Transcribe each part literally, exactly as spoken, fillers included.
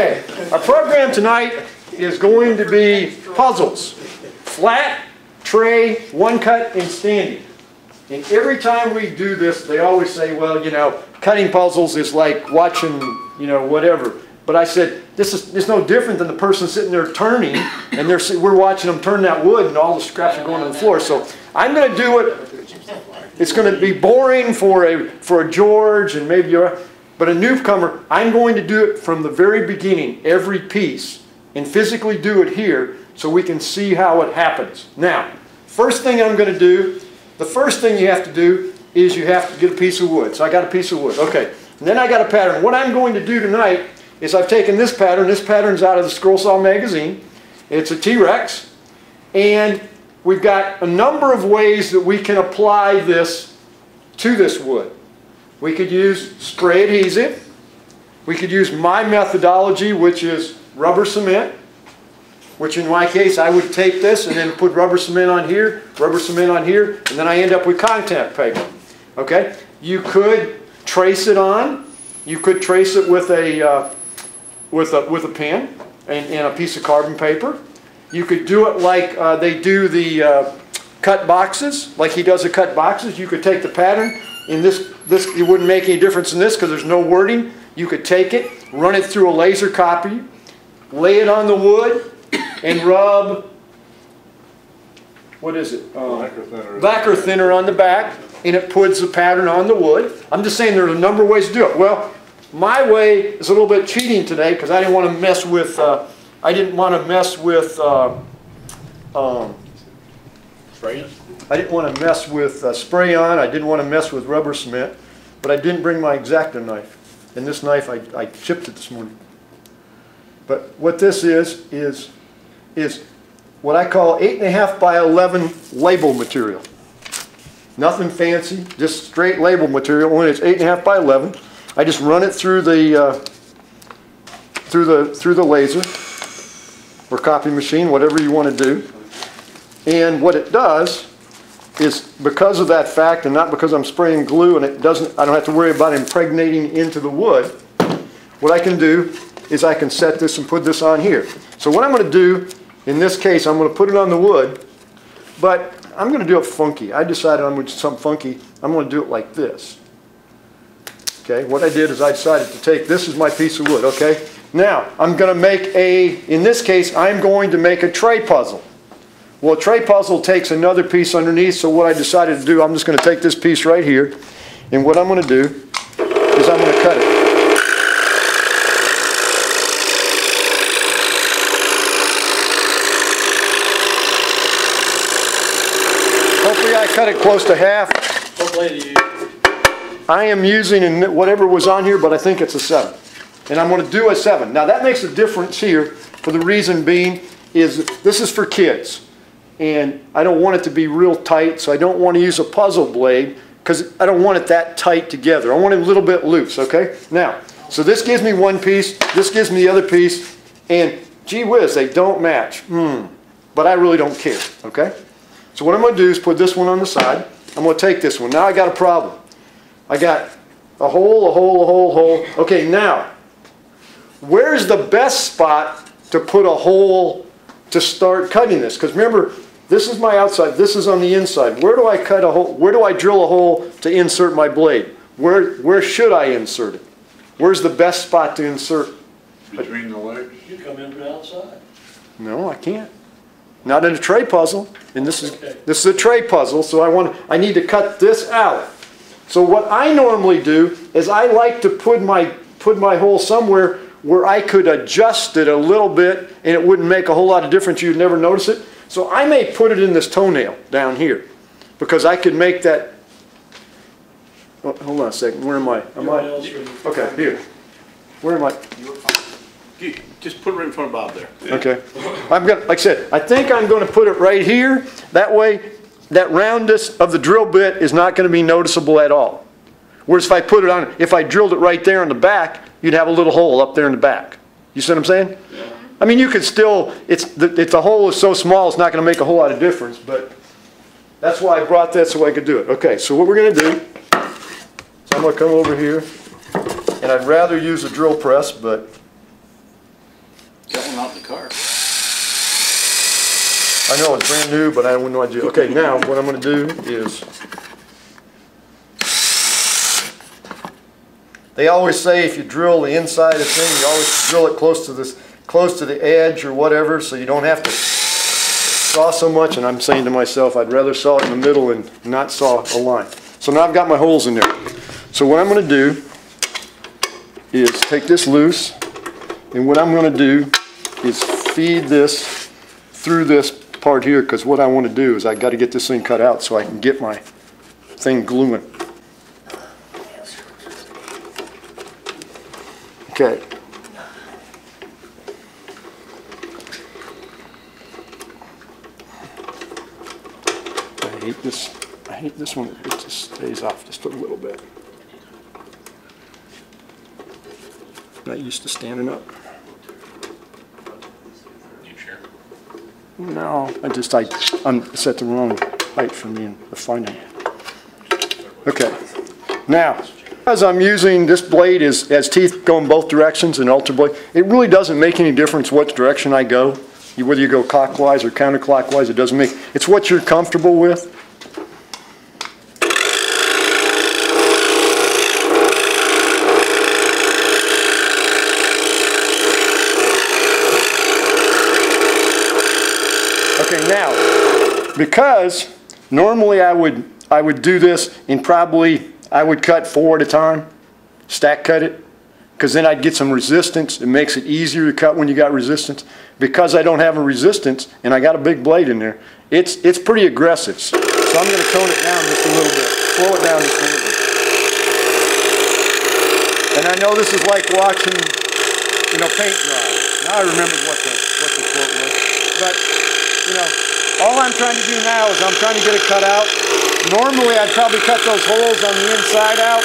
Okay, our program tonight is going to be puzzles. Flat, tray, one cut, and standing. And every time we do this, they always say, well, you know, cutting puzzles is like watching, you know, whatever. But I said, this is it's no different than the person sitting there turning, and they're, we're watching them turn that wood, and all the scraps are going on the floor. So I'm going to do it. It's going to be boring for a, for a George and maybe a, but a newcomer. I'm going to do it from the very beginning, every piece, and physically do it here so we can see how it happens. Now, first thing I'm going to do, the first thing you have to do is you have to get a piece of wood. So I got a piece of wood. Okay. And then I got a pattern. What I'm going to do tonight is I've taken this pattern. This pattern's out of the Scroll Saw magazine. It's a T-Rex. And we've got a number of ways that we can apply this to this wood. We could use spray adhesive. We could use my methodology, which is rubber cement, which in my case I would take this and then put rubber cement on here, rubber cement on here, and then I end up with contact paper. Okay? You could trace it on. You could trace it with a, uh, with a, with a pen and, and a piece of carbon paper. You could do it like uh, they do the uh, cut boxes, like he does the cut boxes. You could take the pattern. In this, this, it wouldn't make any difference in this because there's no wording. You could take it, run it through a laser copy, lay it on the wood, and rub, what is it? Uh, lacquer thinner. Lacquer thinner on the back, and it puts the pattern on the wood. I'm just saying there are a number of ways to do it. Well, my way is a little bit cheating today because I didn't want to mess with, uh, I didn't want to mess with, uh, um, I didn't want to mess with uh, spray on. I didn't want to mess with rubber cement, but I didn't bring my X-Acto knife. And this knife, I, I chipped it this morning. But what this is, is, is what I call eight and a half by eleven label material. Nothing fancy, just straight label material. When it's eight and a half by eleven, I just run it through the, uh, through the, through the laser or copy machine, whatever you want to do. And what it does is, because of that fact, and not because I'm spraying glue and it doesn't, I don't have to worry about impregnating into the wood, what I can do is I can set this and put this on here. So what I'm going to do, in this case, I'm going to put it on the wood, but I'm going to do it funky. I decided I'm going to do something funky. I'm going to do it like this. Okay, what I did is I decided to take, this is my piece of wood, okay? Now, I'm going to make a, in this case, I'm going to make a tray puzzle. Well, a tray puzzle takes another piece underneath, so what I decided to do, I'm just going to take this piece right here, and what I'm going to do is I'm going to cut it. Hopefully I cut it close to half. What blade do you use? I am using whatever was on here, but I think it's a seven. And I'm going to do a seven. Now, that makes a difference here for the reason being is this is for kids. And I don't want it to be real tight, so I don't want to use a puzzle blade because I don't want it that tight together. I want it a little bit loose, okay? Now, so this gives me one piece, this gives me the other piece, and gee whiz, they don't match. Mm, but I really don't care, okay? So what I'm going to do is put this one on the side. I'm going to take this one. Now I got a problem. I got a hole, a hole, a hole, a hole. Okay, now, where's the best spot to put a hole to start cutting this? Because remember, this is my outside, this is on the inside. Where do I cut a hole, where do I drill a hole to insert my blade? Where where should I insert it? Where's the best spot to insert? Between the legs. You come in from the outside. No, I can't. Not in a tray puzzle. And this is okay. This is a tray puzzle, so I want I need to cut this out. So what I normally do is I like to put my put my hole somewhere where I could adjust it a little bit and it wouldn't make a whole lot of difference. You'd never notice it. So I may put it in this toenail down here because I could make that. Oh, hold on a second. Where am I? Am I? Okay, here. Where am I? Just put it right in front of Bob there. Yeah. Okay. I'm gonna, like I said, I think I'm going to put it right here. That way, that roundness of the drill bit is not going to be noticeable at all. Whereas if I put it on, if I drilled it right there on the back, you'd have a little hole up there in the back. You see what I'm saying? Yeah. I mean, you could still, it's the, it's the hole is so small, it's not going to make a whole lot of difference, but that's why I brought that so I could do it. Okay, so what we're going to do, so I'm going to come over here, and I'd rather use a drill press, but I know it's brand new, but I have no idea. Okay, now what I'm going to do is, they always say if you drill the inside of thing, you always drill it close to this, close to the edge or whatever, so you don't have to saw so much. And I'm saying to myself, I'd rather saw it in the middle and not saw a line. So now I've got my holes in there. So what I'm going to do is take this loose, and what I'm going to do is feed this through this part here, because what I want to do is I got to get this thing cut out so I can get my thing gluing. Okay. I hate this. I hate this one. It just stays off just a little bit. Not used to standing up. You sure? No, I just I set the wrong height for me in the finding. Okay, now as I'm using this blade is as teeth go in both directions, an alter blade. It really doesn't make any difference what direction I go, whether you go clockwise or counterclockwise. It doesn't make. It's what you're comfortable with. Because normally I would I would do this and probably I would cut four at a time, stack cut it, because then I'd get some resistance. It makes it easier to cut when you got resistance. Because I don't have a resistance and I got a big blade in there, it's it's pretty aggressive. So I'm going to tone it down just a little bit, slow it down just a little bit. And I know this is like watching, you know, paint dry. Now I remember what the what the quote was, but you know. All I'm trying to do now is I'm trying to get it cut out. Normally I'd probably cut those holes on the inside out,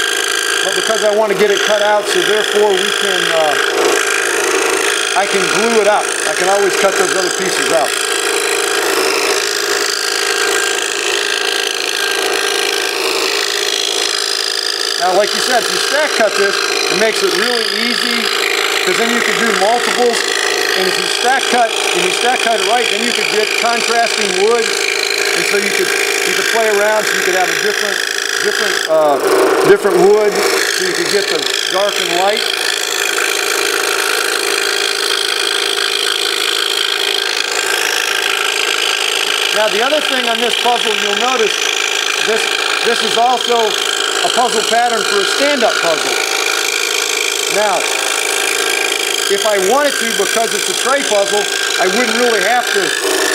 but because I want to get it cut out, so therefore we can, uh, I can glue it up. I can always cut those other pieces out. Now like you said, if you stack cut this, it makes it really easy, because then you can do multiples. And if you stack cut, if you stack cut it right, then you could get contrasting wood, and so you could you could play around, so you could have a different different uh, different wood, so you could get the dark and light. Now the other thing on this puzzle, you'll notice this this is also a puzzle pattern for a stand-up puzzle. Now, if I wanted to, because it's a tray puzzle, I wouldn't really have to,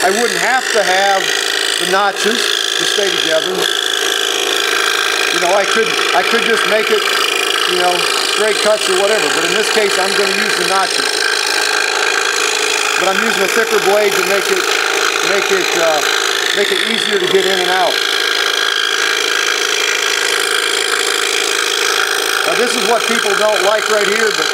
I wouldn't have to have the notches to stay together. You know, I could, I could just make it, you know, straight cuts or whatever, but in this case, I'm going to use the notches. But I'm using a thicker blade to make it, make it, uh, make it easier to get in and out. Now this is what people don't like right here, but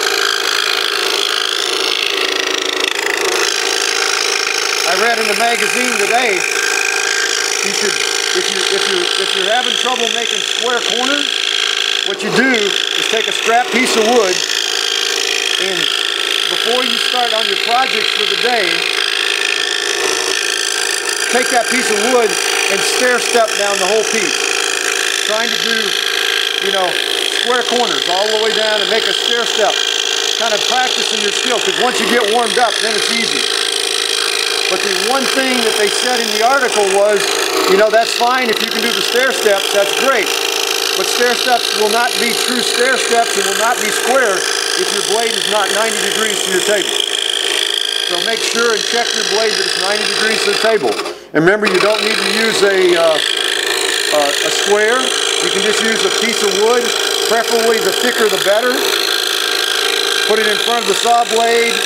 I read in the magazine today, you should, if, you, if, you, if you're having trouble making square corners, what you do is take a scrap piece of wood, and before you start on your project for the day, take that piece of wood and stair-step down the whole piece, trying to do, you know, square corners all the way down and make a stair-step, kind of practicing your skill, because once you get warmed up, then it's easy. But the one thing that they said in the article was, you know, that's fine if you can do the stair steps, that's great. But stair steps will not be true stair steps and will not be square if your blade is not ninety degrees to your table. So make sure and check your blade that it's ninety degrees to the table. And remember, you don't need to use a, uh, uh, a square. You can just use a piece of wood, preferably the thicker the better. Put it in front of the saw blade,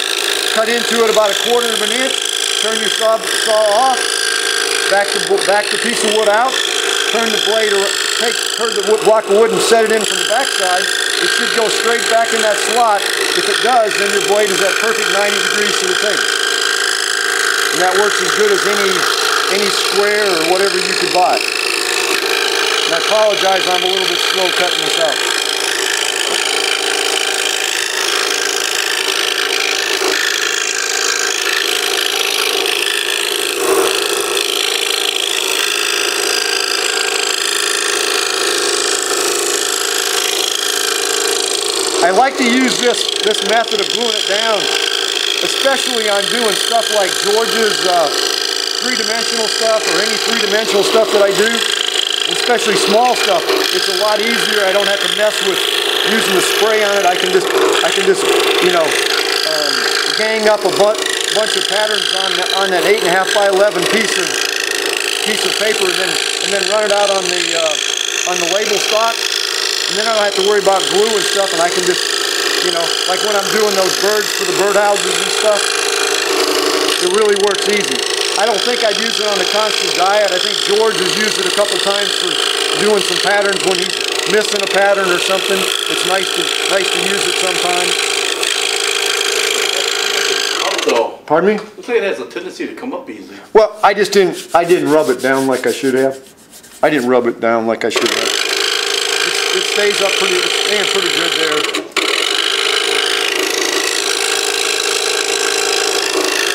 cut into it about a quarter of an inch. Turn your saw, saw off, back the, back the piece of wood out, turn the blade, or take, turn the wood, block of wood and set it in from the back side. It should go straight back in that slot. If it does, then your blade is at perfect ninety degrees to the table. And that works as good as any, any square or whatever you could buy. And I apologize, I'm a little bit slow cutting this out. use this, this method of gluing it down, especially on doing stuff like George's uh, three-dimensional stuff or any three-dimensional stuff that I do, especially small stuff. It's a lot easier. I don't have to mess with using the spray on it. I can just, I can just, you know, um, gang up a bunch, bunch of patterns on, the, on that eight and a half by eleven piece of piece of paper, and then and then run it out on the uh, on the label stock. And then I don't have to worry about glue and stuff, and I can just, you know, like when I'm doing those birds for the birdhouses and stuff, it really works easy. I don't think I'd use it on the constant diet. I think George has used it a couple times for doing some patterns when he's missing a pattern or something. It's nice to nice to use it sometimes. Also, pardon me? Looks like it has a tendency to come up easy. Well, I just didn't I didn't rub it down like I should have. I didn't rub it down like I should have. It stays up pretty, it's staying pretty good there.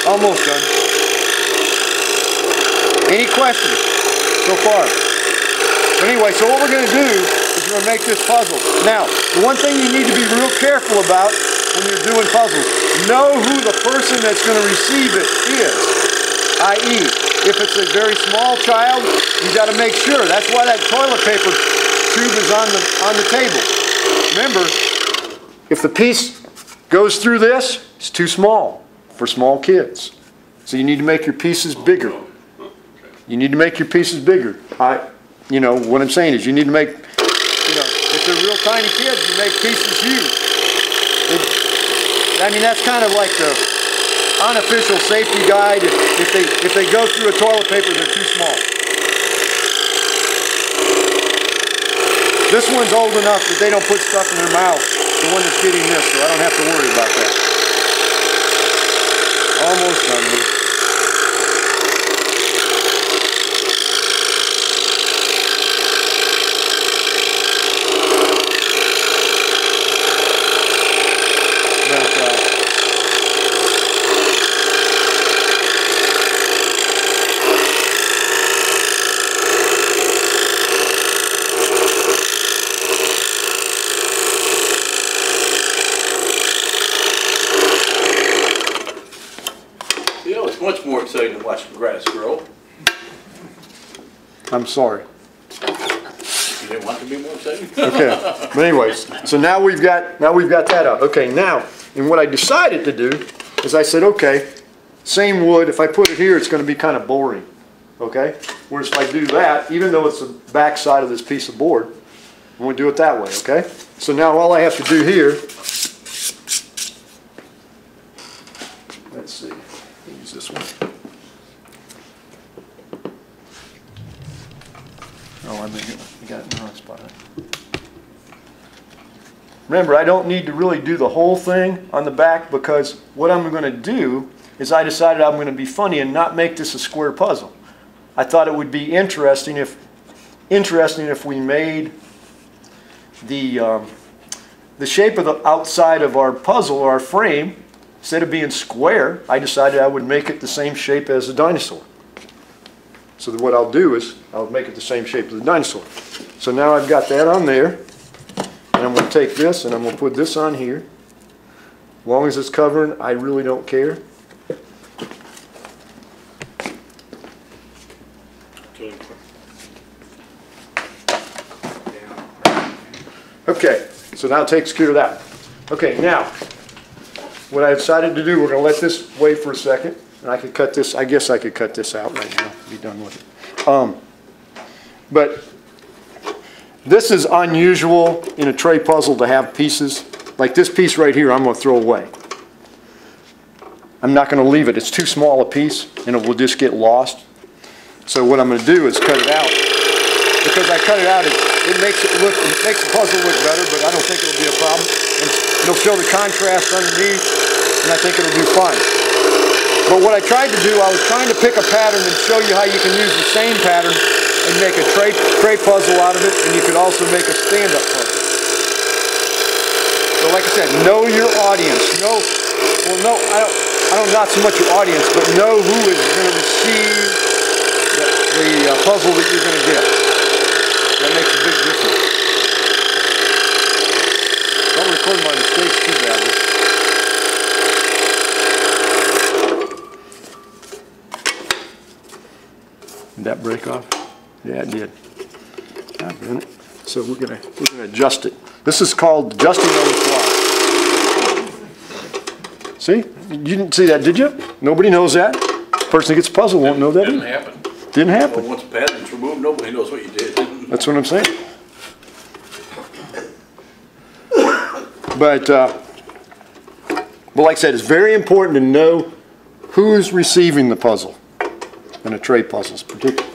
Almost done. Any questions so far? But anyway, so what we're going to do is we're going to make this puzzle. Now, the one thing you need to be real careful about when you're doing puzzles, know who the person that's going to receive it is, that is, if it's a very small child, you got to make sure. That's why that toilet paper tube is on the on the table. Remember, if the piece goes through this, it's too small for small kids. So you need to make your pieces bigger. You need to make your pieces bigger. I, you know, what I'm saying is you need to make, you know, if they're real tiny kids, you make pieces huge. It, I mean, that's kind of like the unofficial safety guide. If, if they if they go through a toilet paper, they're too small. This one's old enough that they don't put stuff in their mouth, the one that's getting this, so I don't have to worry about that. Almost done here. Much more exciting than watching grass grow. I'm sorry. You didn't want to be more exciting? Okay. But anyways, so now we've got now we've got that out. Okay, now, and what I decided to do is I said, okay, same wood, if I put it here, it's going to be kind of boring. Okay? Whereas if I do that, even though it's the back side of this piece of board, I'm going to do it that way, okay? So now all I have to do here, let's see. Use this one. Oh, I made it. I got it in the wrong spot. Remember, I don't need to really do the whole thing on the back, because what I'm going to do is I decided I'm going to be funny and not make this a square puzzle. I thought it would be interesting if interesting if we made the um, the shape of the outside of our puzzle or our frame. Instead of being square, I decided I would make it the same shape as a dinosaur. So that what I'll do is I'll make it the same shape as the dinosaur. So now I've got that on there, and I'm going to take this and I'm going to put this on here. As long as it's covering, I really don't care. Okay, so now it takes care of that. Okay, now, what I decided to do, we're going to let this wait for a second, and I could cut this, I guess I could cut this out right now, be done with it. Um, but this is unusual in a tray puzzle to have pieces. Like this piece right here, I'm going to throw away. I'm not going to leave it. It's too small a piece, and it will just get lost. So what I'm going to do is cut it out. Because I cut it out, it, it makes it look, it makes the puzzle look better, but I don't think it'll be a problem. And it'll show the contrast underneath, and I think it'll do fine. But what I tried to do, I was trying to pick a pattern and show you how you can use the same pattern and make a tray, tray puzzle out of it, and you could also make a stand-up puzzle. So like I said, know your audience. Know, well, no, I don't, I don't not so much your audience, but know who is going to receive the, the uh, puzzle that you're going to get. That makes a big difference. Record my mistakes too bad. Did that break off? Yeah, it did. God damn it. So we're gonna we're gonna adjust it. This is called adjusting on the fly. See? You didn't see that, did you? Nobody knows that. Person that gets puzzled won't know that. Didn't either. happen. Didn't happen. Well, once the pattern's removed, nobody knows what you did. That's what I'm saying. But, uh, but like I said, it's very important to know who is receiving the puzzle, and a tray puzzles particularly.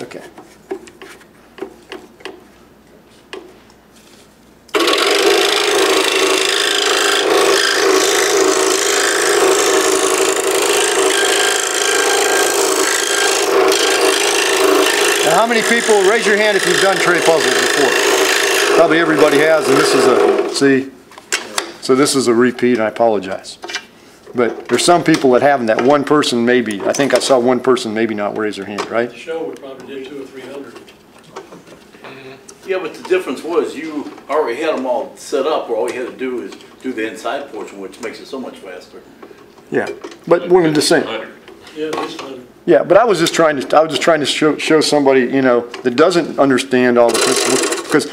Okay. How many people, raise your hand if you've done tray puzzles before? Probably everybody has, and this is a, see, so this is a repeat, and I apologize. But there's some people that haven't, that one person maybe, I think I saw one person maybe not raise their hand, right? The show we probably did two or three hundred. Yeah, but the difference was you already had them all set up, where all you had to do is do the inside portion, which makes it so much faster. Yeah, but we're just saying. Yeah, this one. Yeah, but I was just trying to I was just trying to show, show somebody, you know, that doesn't understand all the principles, because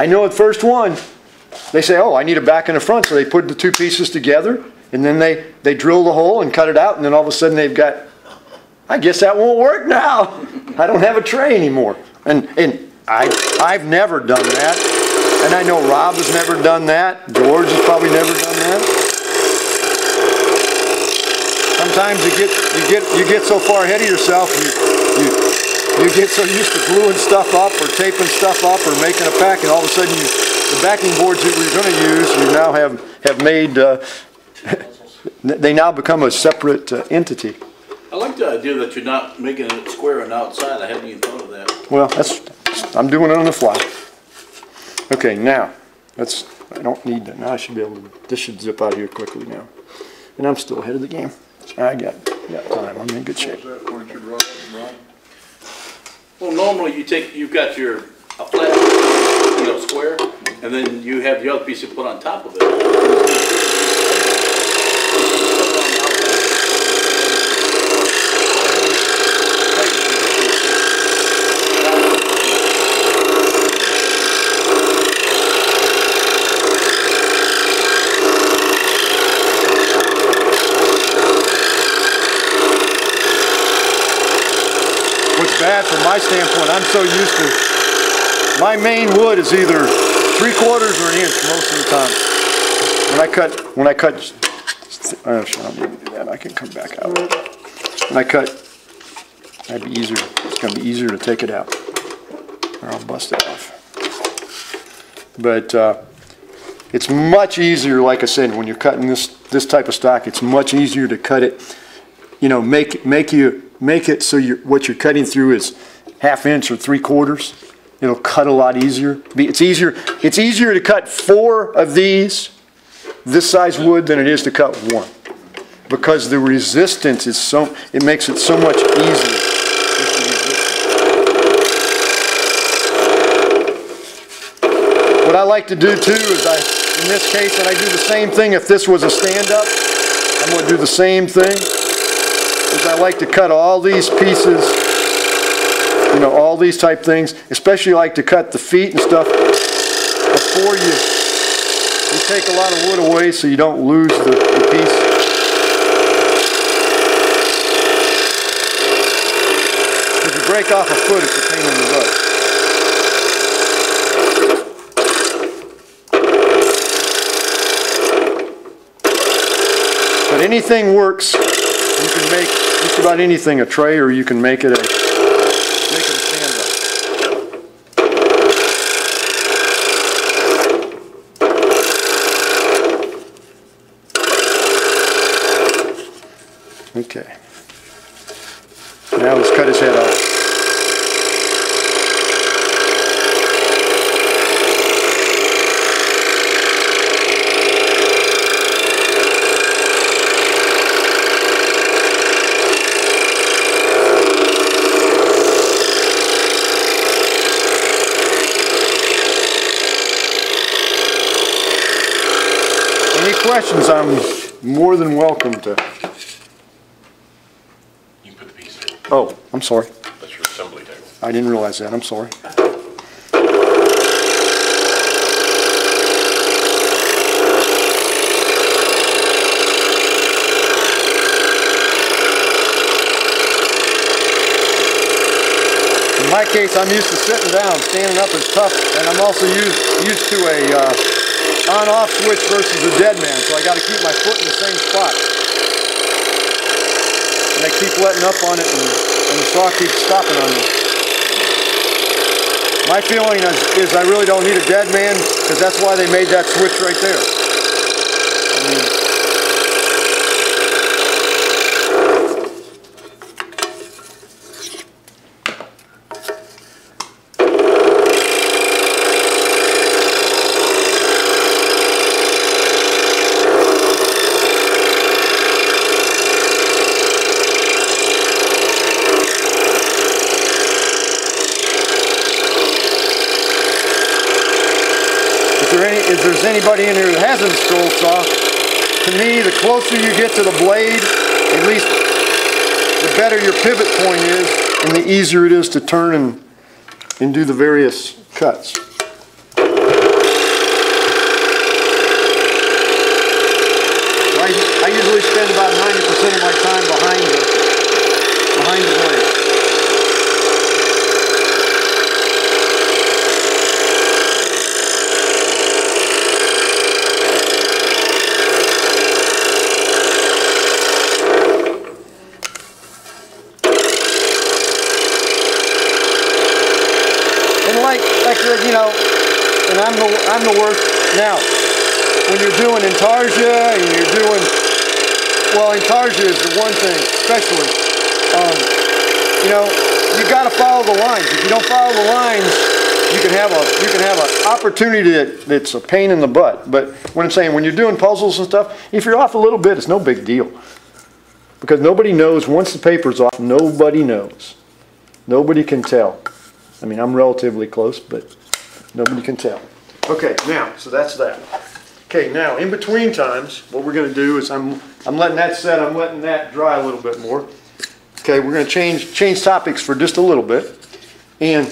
I know at first one they say, oh, I need a back and a front, so they put the two pieces together and then they they drill the hole and cut it out, and then all of a sudden they've got, I guess that won't work now. I don't have a tray anymore. And and I I've never done that, and I know Rob has never done that. George has probably never done that. Sometimes you get you get you get so far ahead of yourself, you, you you get so used to gluing stuff up or taping stuff up or making a pack, and all of a sudden you, the backing boards that we were going to use, you now have have made. Uh, they now become a separate uh, entity. I like the idea that you're not making it square and outside. I haven't even thought of that. Well, that's I'm doing it on the fly. Okay, now that's I don't need that. Now I should be able to. This should zip out of here quickly now, and I'm still ahead of the game. I got, got time. I'm in good shape. Well, normally you take, you've got your a flat, you know, square, and then you have the other piece you put on top of it. Bad from my standpoint. I'm so used to, my main wood is either three quarters or an inch most of the time. When I cut, when I cut, oh, I don't need to do that. I can come back out. When I cut, that'd be easier. It's gonna be easier to take it out, or I'll bust it off. But uh, it's much easier, like I said, when you're cutting this this type of stock. It's much easier to cut it. You know, make make you. Make it so you're, what you're cutting through is half inch or three quarters. It'll cut a lot easier. It's easier. It's easier to cut four of these, this size wood, than it is to cut one, because the resistance is so. It makes it so much easier. What I like to do too is I, in this case, and I do the same thing. If this was a stand-up, I'm going to do the same thing. Is I like to cut all these pieces, you know, all these type things, especially like to cut the feet and stuff before you, you take a lot of wood away so you don't lose the, the piece. If you break off a foot, it's a pain in the butt. But anything works. You can make just about anything a tray, or you can make it a, make it a stand-up. Okay. Now let's cut his head off. Questions, I'm more than welcome to. You can put the piece in. Oh, I'm sorry. That's your assembly table. I didn't realize that. I'm sorry. In my case, I'm used to sitting down. Standing up is tough, and I'm also used used to a uh, on-off switch versus a dead man, so I got to keep my foot in the same spot. And I keep letting up on it, and, and the saw keeps stopping on me. My feeling is, is I really don't need a dead man, because that's why they made that switch right there. I mean, if there's anybody in here that hasn't a scroll saw, to me, the closer you get to the blade, at least the better your pivot point is, and the easier it is to turn and, and do the various cuts. I, I usually spend about ninety percent of my time behind the, behind the blade. You know, and I'm the, I'm the worst. Now, when you're doing intarsia and you're doing, well, intarsia is the one thing, especially, um, you know, you got to follow the lines. If you don't follow the lines, you can have a, you can have an opportunity that, that's a pain in the butt. But what I'm saying, when you're doing puzzles and stuff, if you're off a little bit, it's no big deal. Because nobody knows, once the paper's off, nobody knows. Nobody can tell. I mean, I'm relatively close, but nobody can tell. Okay, now, so that's that. Okay, now, in between times, what we're going to do is I'm, I'm letting that set, I'm letting that dry a little bit more. Okay, we're going to change, change topics for just a little bit. And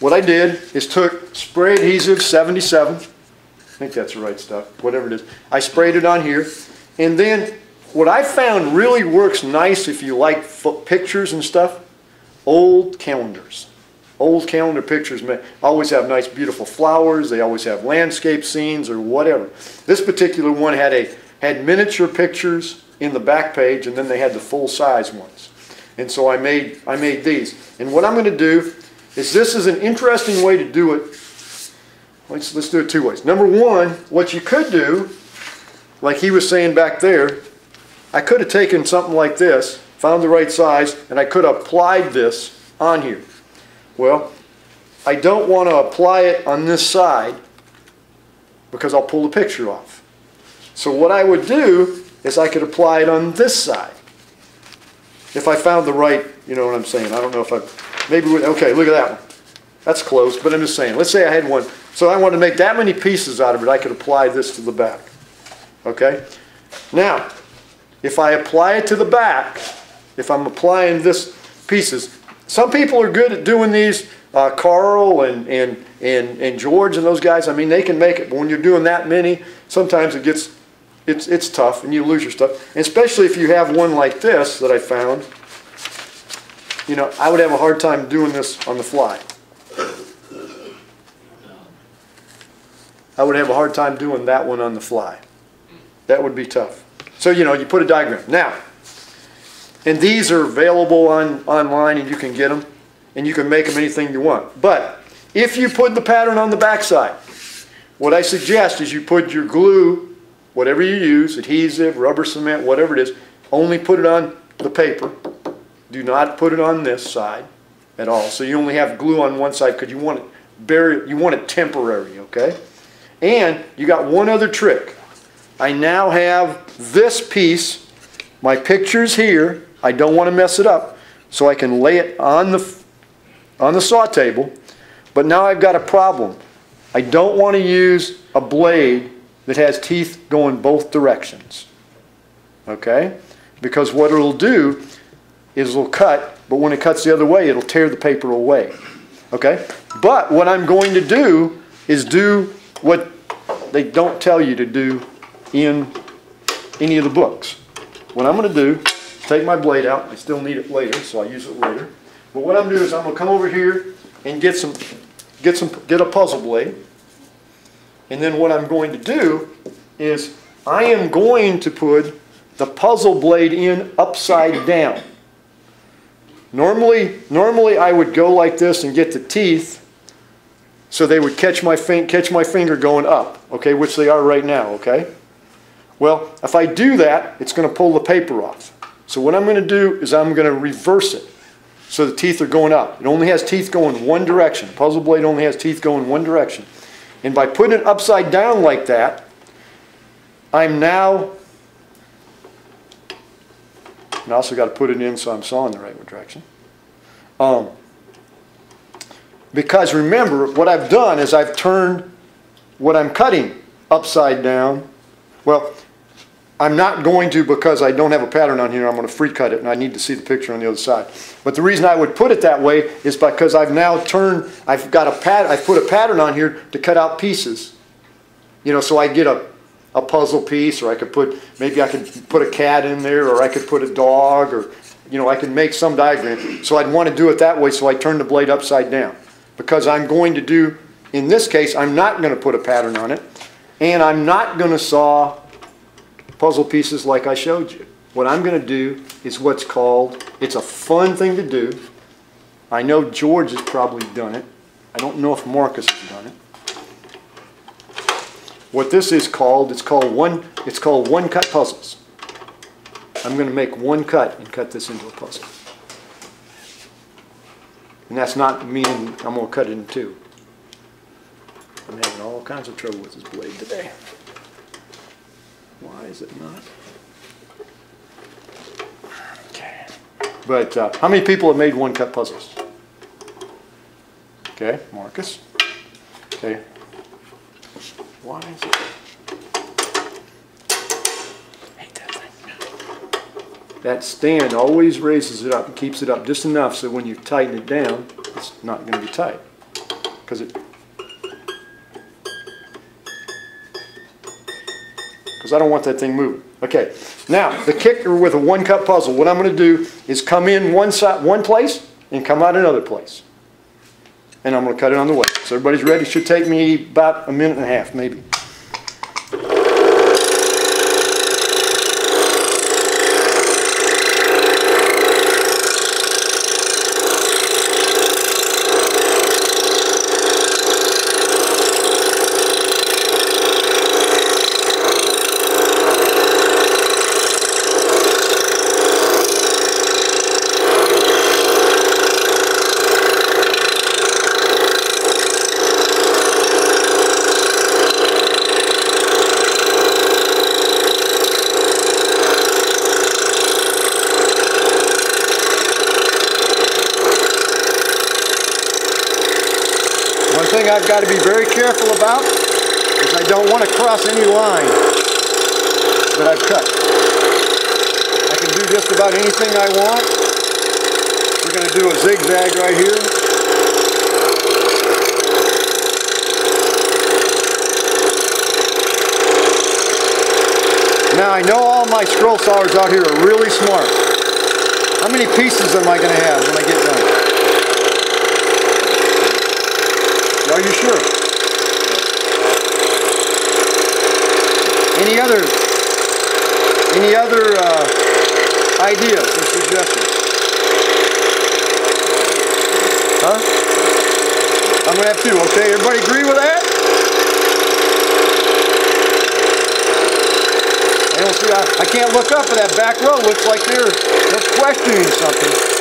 what I did is took spray adhesive seventy-seven. I think that's the right stuff, whatever it is. I sprayed it on here. And then what I found really works nice if you like pictures and stuff, old calendars. Old calendar pictures always have nice, beautiful flowers. They always have landscape scenes or whatever. This particular one had a had miniature pictures in the back page, and then they had the full-size ones. And so I made I made these. And what I'm going to do is, this is an interesting way to do it. Let's let's do it two ways. Number one, what you could do, like he was saying back there, I could have taken something like this, found the right size, and I could have applied this on here. Well, I don't want to apply it on this side because I'll pull the picture off. So what I would do is I could apply it on this side. If I found the right, you know what I'm saying, I don't know if I, maybe, we, okay, look at that one. That's close, but I'm just saying, let's say I had one. So I wanted to make that many pieces out of it, I could apply this to the back. Okay? Now, if I apply it to the back, if I'm applying this pieces, some people are good at doing these, uh, Carl and, and, and, and George and those guys, I mean, they can make it. But when you're doing that many, sometimes it gets, it's, it's tough and you lose your stuff. And especially if you have one like this that I found, you know, I would have a hard time doing this on the fly. I would have a hard time doing that one on the fly. That would be tough. So, you know, you put a diagram. Now, and these are available on, online, and you can get them, and you can make them anything you want. But if you put the pattern on the backside, what I suggest is you put your glue, whatever you use, adhesive, rubber cement, whatever it is, only put it on the paper. Do not put it on this side at all. So you only have glue on one side because you want it very, you want it temporary, okay? And you got one other trick. I now have this piece, my picture's here. I don't want to mess it up, so I can lay it on the, on the saw table, but now I've got a problem. I don't want to use a blade that has teeth going both directions, okay? Because what it'll do, it'll cut, but when it cuts the other way, it'll tear the paper away. Okay? But what I'm going to do is do what they don't tell you to do in any of the books. What I'm going to do is take my blade out. I still need it later, so I use it later. But what I'm going to do is I'm going to come over here and get some, get some, get a puzzle blade. And then what I'm going to do is I am going to put the puzzle blade in upside down. Normally, normally I would go like this and get the teeth so they would catch my, fin catch my finger going up, okay, which they are right now, okay? Well, if I do that, it's going to pull the paper off. So what I'm going to do is I'm going to reverse it so the teeth are going up. It only has teeth going one direction. Puzzle blade only has teeth going one direction. And by putting it upside down like that, I'm now, and I also got to put it in so I'm sawing the right direction. Um, because remember, what I've done is I've turned what I'm cutting upside down. Well, I'm not going to, because I don't have a pattern on here, I'm going to free cut it and I need to see the picture on the other side. But the reason I would put it that way is because I've now turned, I've got a pat, I've put a pattern on here to cut out pieces. You know, so I get a, a puzzle piece, or I could put, maybe I could put a cat in there, or I could put a dog, or, you know, I could make some diagram. So I'd want to do it that way, so I turn the blade upside down. Because I'm going to do, in this case, I'm not going to put a pattern on it, and I'm not going to saw puzzle pieces like I showed you. What I'm going to do is what's called, it's a fun thing to do. I know George has probably done it. I don't know if Marcus has done it. What this is called, it's called one, it's called one cut puzzles. I'm going to make one cut and cut this into a puzzle. And that's not meaning I'm going to cut it in two. I'm having all kinds of trouble with this blade today. Why is it not? Okay. But uh, how many people have made one-cut puzzles? Okay, Marcus. Okay. Why is it? I hate that thing. That stand always raises it up and keeps it up just enough so when you tighten it down, it's not going to be tight. Because it. Because I don't want that thing moving. Okay, now the kicker with a one-cut puzzle, what I'm going to do is come in one side, one place, and come out another place. And I'm going to cut it on the way. So everybody's ready. It should take me about a minute and a half, maybe. I've got to be very careful about, because I don't want to cross any line that I've cut. I can do just about anything I want. We're going to do a zigzag right here. Now I know all my scroll sawers out here are really smart. How many pieces am I going to have when I get done? Are you sure? Any other, any other uh, ideas or suggestions? Huh? I'm going to have two, okay? Everybody agree with that? I don't see, I, I can't look up at that back row. Looks like they're, they're questioning something.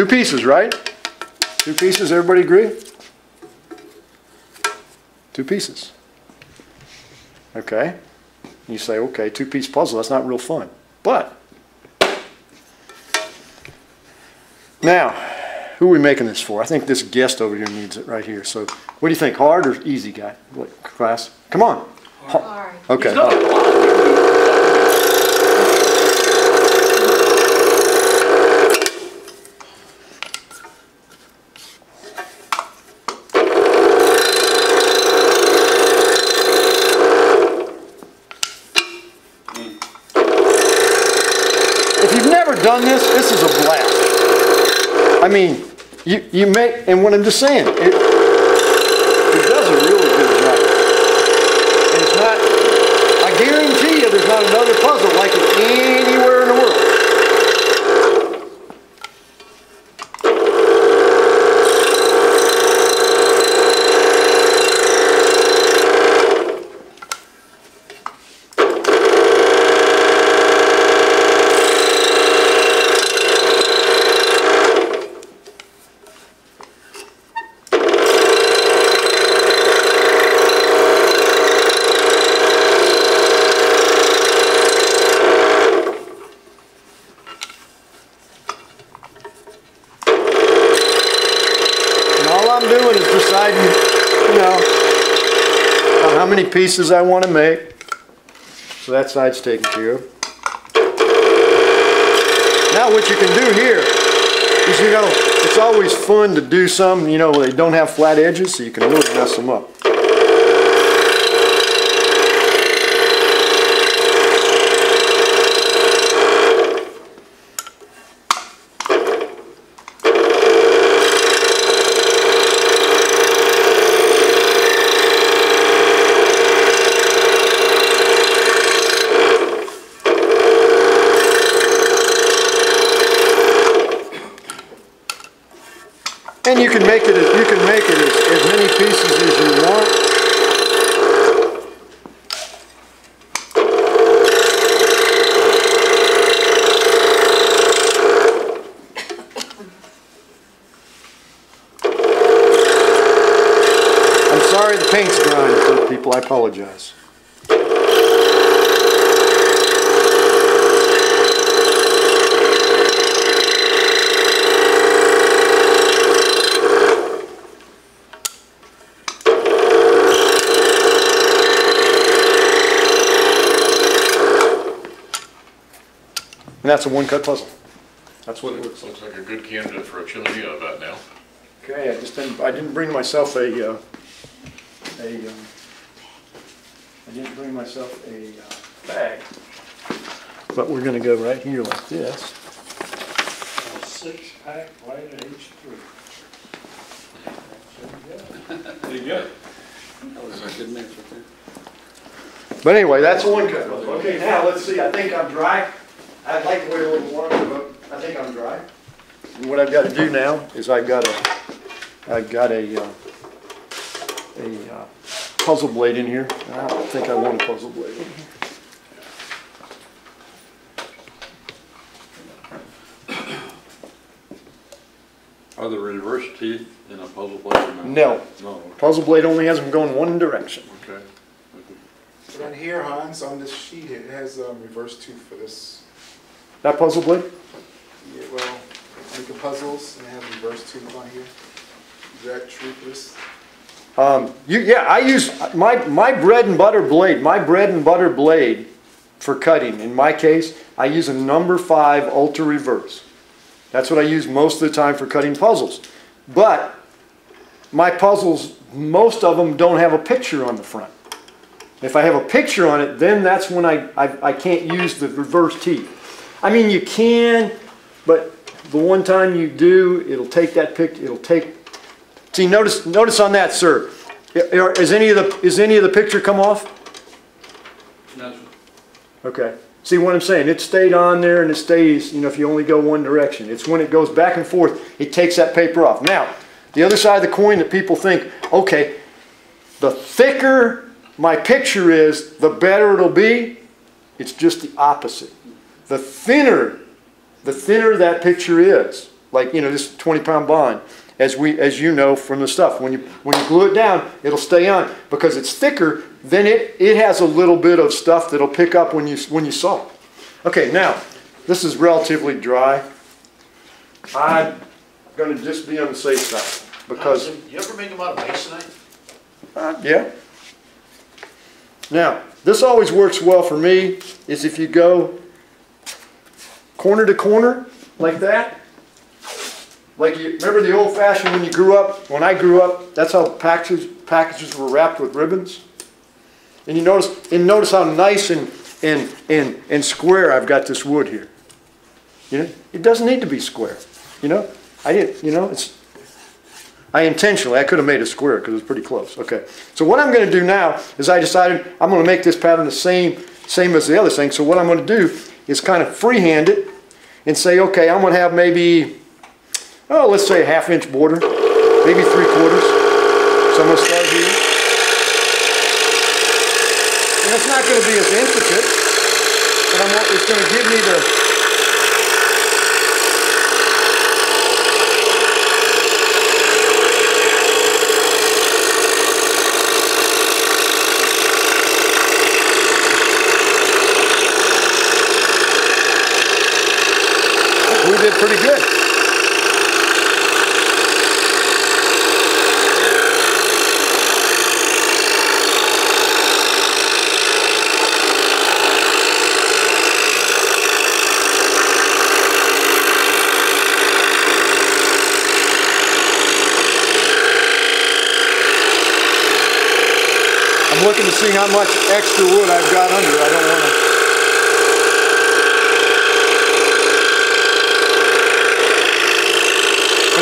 Two pieces, right? Two pieces, everybody agree? Two pieces. Okay. You say, okay, two-piece puzzle, that's not real fun. But, now, who are we making this for? I think this guest over here needs it right here. So, what do you think, hard or easy, guy? What, class? Come on. Hard. hard. Okay. Done this, this is a blast. I mean, you, you make, and what I'm just saying, it, it does a really good job. And it's not, I guarantee you there's not another puzzle like it anywhere in the pieces I want to make. So that side's taken care of. Now what you can do here is, you know, it's always fun to do some, you know, they don't have flat edges, so you can really mess them up. And you can make it, you can make it as, as many pieces as you want. I'm sorry the paint's drying for people, I apologize. And that's a one-cut puzzle. That's what it looks like. Looks like a good candidate for a chimney about now. Okay, I just didn't. I didn't bring myself a. Uh, a. Um, I didn't bring myself a uh, bag. But we're going to go right here like this. A six-pack light H three. There you go. That was a good mix right there. But anyway, that's a one-cut puzzle. Okay, now let's see. I think I'm dry. I'd like to wait a little longer, but I think I'm dry. And what I've got to do now is I've got a, I've got a, uh, a uh, puzzle blade in here. I don't think I want a puzzle blade in here. Are there reverse teeth in a puzzle blade? No. No. Puzzle blade only has them going one direction. Okay. But on here, Hans, on this sheet, here, it has um, reverse tooth for this. That puzzle blade? Yeah, well, making puzzles and have reverse tooth on here. Is that true for this? Um, you, yeah, I use my, my bread and butter blade, my bread and butter blade for cutting. In my case, I use a number five ultra reverse. That's what I use most of the time for cutting puzzles. But my puzzles, most of them don't have a picture on the front. If I have a picture on it, then that's when I, I, I can't use the reverse teeth. I mean, you can, but the one time you do, it'll take that pic. It'll take. See, notice, notice on that, sir. Is any of the is any of the picture come off? No. Okay. See what I'm saying? It stayed on there, and it stays. You know, if you only go one direction, it's when it goes back and forth. It takes that paper off. Now, the other side of the coin that people think, okay, the thicker my picture is, the better it'll be. It's just the opposite. The thinner, the thinner that picture is, like, you know, this twenty pound bond, as we, as you know from the stuff. When you, when you glue it down, it'll stay on because it's thicker. Then it, it has a little bit of stuff that'll pick up when you, when you saw it. Okay, now, this is relatively dry. I'm going to just be on the safe side because... Uh, you ever make them out of masonite? Uh, yeah. Now, this always works well for me is if you go corner to corner like that. Like, you remember the old fashioned when you grew up, when I grew up, that's how packages, packages were wrapped with ribbons. And you notice, and notice how nice and, and, and, and square I've got this wood here. You know, it doesn't need to be square. You know, I didn't, you know, it's, I intentionally, I could have made it square because it's pretty close. Okay, so what I'm going to do now is I decided I'm going to make this pattern the same, same as the other thing. So what I'm going to do is kind of freehand it and say, okay, I'm going to have maybe, oh, let's say a half inch border, maybe three quarters. So I'm going to start here. And it's not going to be as intricate, but I'm, it's going to give me the... pretty good. I'm looking to see how much extra wood I've got under. I don't want to...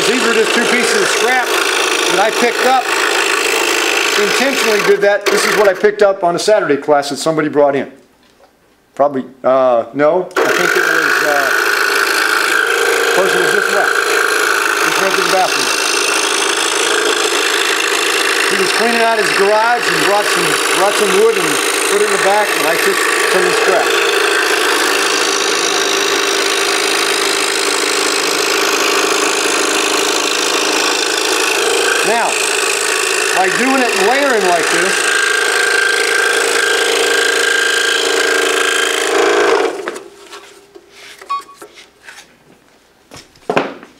These are just two pieces of scrap that I picked up, intentionally did that. This is what I picked up on a Saturday class that somebody brought in. Probably, uh, no, I think it was, uh, the person who just left. He went to the bathroom. He was cleaning out his garage and brought some, brought some wood and put it in the back, and I took some of the scrap. Now, by doing it and layering like this,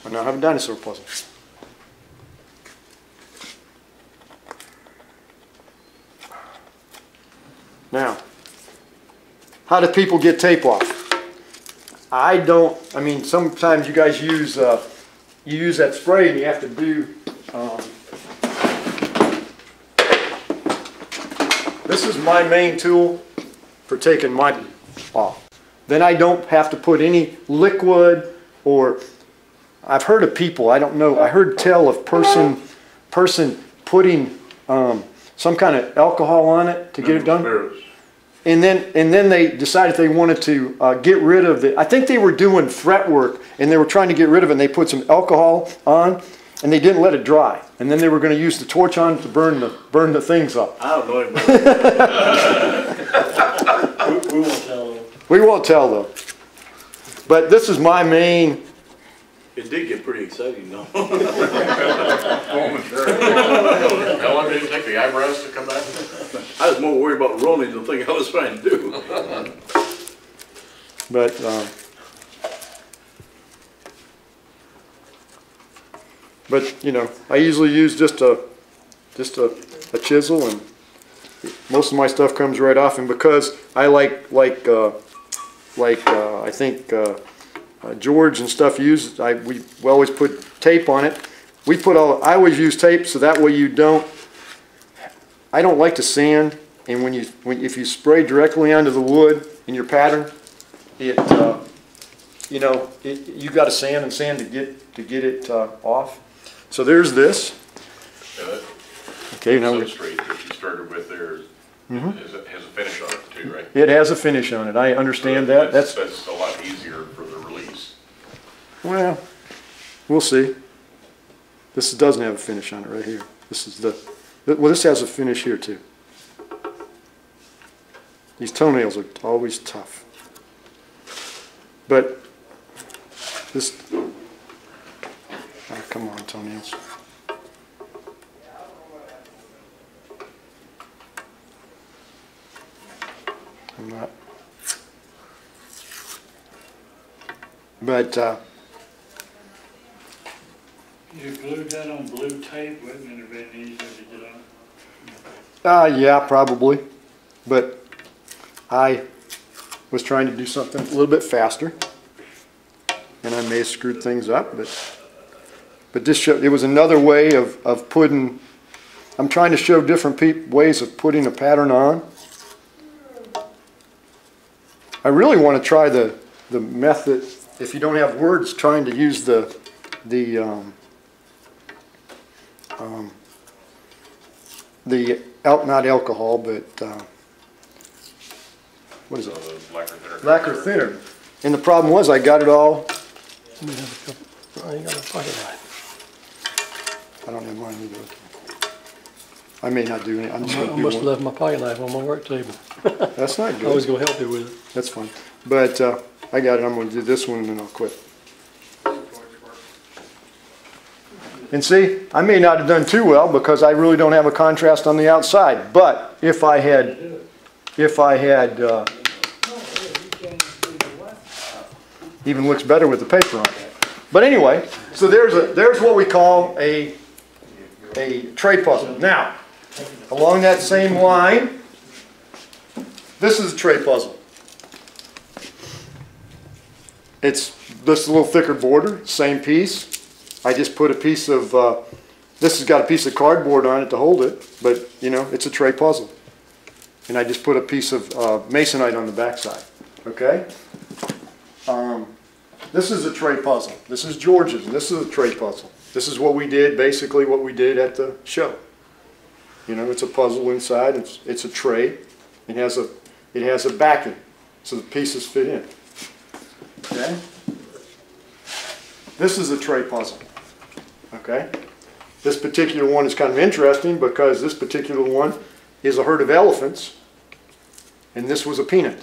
I now have a dinosaur puzzle. Now, how do people get tape off? I don't, I mean, sometimes you guys use, uh, you use that spray and you have to do, um, this is my main tool for taking my off. Then I don't have to put any liquid or, I've heard of people, I don't know, I heard tell of person person putting um, some kind of alcohol on it to get it done. And then, and then they decided they wanted to uh, get rid of it. I think they were doing fret work and they were trying to get rid of it, and they put some alcohol on. And they didn't let it dry, and then they were going to use the torch on it to burn the burn the things up. I don't know anybody. we, we won't tell them. We won't tell them. But this is my main. It did get pretty exciting, though. How long did it take the eyebrows to come back? I was more worried about rolling than the thing I was trying to do. But. Um, But you know, I usually use just a just a, a chisel, and most of my stuff comes right off. And because I like like uh, like uh, I think uh, uh, George and stuff used, I we, we always put tape on it. We put all I always use tape, so that way you don't. I don't like to sand, and when you when if you spray directly onto the wood in your pattern, it uh, you know it, you got to sand and sand to get to get it uh, off. So there's this. Uh, okay, now the substrate that you started with there mm-hmm. has, a, has a finish on it too, right? It has a finish on it. I understand so that. That's, that's, that's a lot easier for the release. Well, we'll see. This doesn't have a finish on it right here. This is the well. This has a finish here too. These toenails are always tough, but this. Come on, toenails. I'm not. But uh, you glued that on blue tape, wouldn't it have been easier to get on? Ah, uh, yeah, probably. But I was trying to do something a little bit faster, and I may have screwed things up. But but this show, it was another way of of putting. I'm trying to show different pe ways of putting a pattern on. I really want to try the the method. If you don't have words, trying to use the the um, um, the al not alcohol, but uh, what is it? Uh, lacquer thinner. Lacquer thinner. And the problem was, I got it all. I ain't got a pocket knife. I don't have mine either. I may not do any. I'm just I do must one. have left my pocket knife on my work table. That's not good. I was going to help you with it. That's fine, but. Uh, I got it. I'm going to do this one and then I'll quit. And see, I may not have done too well because I really don't have a contrast on the outside. But if I had, if I had, uh, even looks better with the paper on it. But anyway, so there's a there's what we call a a tray puzzle. Now, along that same line, this is a tray puzzle. It's this little thicker border, same piece. I just put a piece of, uh, this has got a piece of cardboard on it to hold it, but you know, it's a tray puzzle. And I just put a piece of uh, masonite on the backside, okay? Um, this is a tray puzzle. This is George's, and this is a tray puzzle. This is what we did, basically what we did at the show. You know, it's a puzzle inside, it's, it's a tray. It has a, it has a backing, so the pieces fit in. Okay. This is a tray puzzle. Okay. This particular one is kind of interesting because this particular one is a herd of elephants, and this was a peanut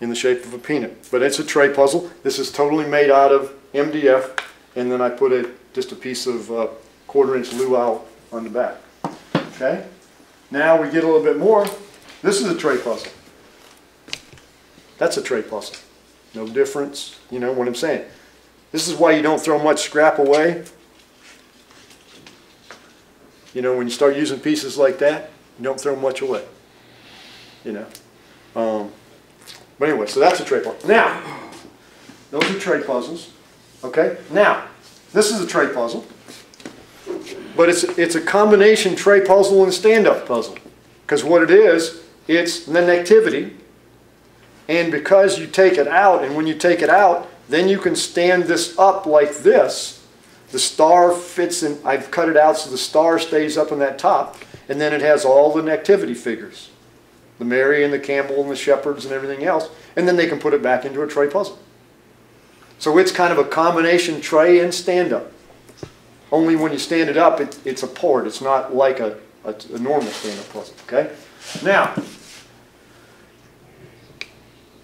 in the shape of a peanut. But it's a tray puzzle. This is totally made out of M D F, and then I put a, just a piece of uh, quarter-inch luau on the back. Okay. Now we get a little bit more. This is a tray puzzle. That's a tray puzzle. No difference. You know what I'm saying? This is why you don't throw much scrap away. You know, when you start using pieces like that, you don't throw much away. You know. Um, but anyway, so that's a tray puzzle. Now, those are tray puzzles. Okay? Now, this is a tray puzzle. But it's, it's a combination tray puzzle and stand-up puzzle. Because what it is, it's an activity. And because you take it out, and when you take it out, then you can stand this up like this. The star fits in, I've cut it out so the star stays up on that top, and then it has all the nativity figures. The Mary and the Campbell and the shepherds and everything else, and then they can put it back into a tray puzzle. So it's kind of a combination tray and stand-up. Only when you stand it up, it, it's a port. It's not like a, a, a normal stand-up puzzle, okay? Now,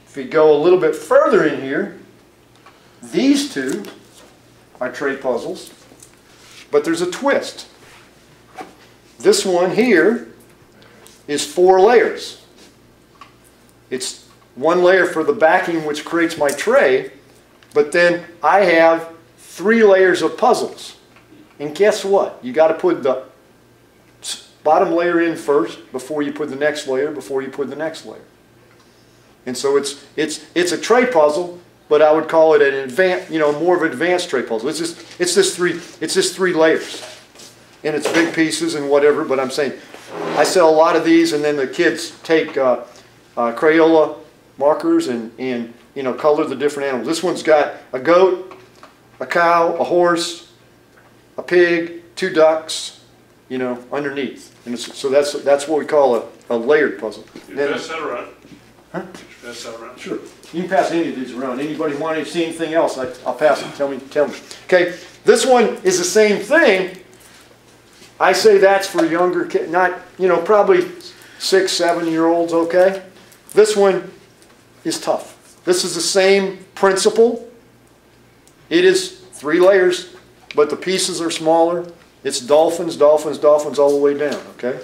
if you go a little bit further in here, these two are tray puzzles, but there's a twist. This one here is four layers. It's one layer for the backing, which creates my tray, but then I have three layers of puzzles. And guess what? You got to put the bottom layer in first before you put the next layer, before you put the next layer. And so it's it's it's a tray puzzle, but I would call it an advanced, you know, more of an advanced tray puzzle. It's just it's just three it's just three layers, and it's big pieces and whatever. But I'm saying, I sell a lot of these, and then the kids take uh, uh, Crayola markers and and you know color the different animals. This one's got a goat, a cow, a horse, a pig, two ducks, you know, underneath. And it's, so that's that's what we call a, a layered puzzle. That's that right. Huh? Pass that around. Sure. You can pass any of these around. Anybody want to see anything else, I, I'll pass it. Tell me. Tell me. Okay. This one is the same thing. I say that's for younger kids, not, you know, probably six, seven-year-olds, okay? This one is tough. This is the same principle, It is three layers, but the pieces are smaller. It's dolphins, dolphins, dolphins all the way down, okay?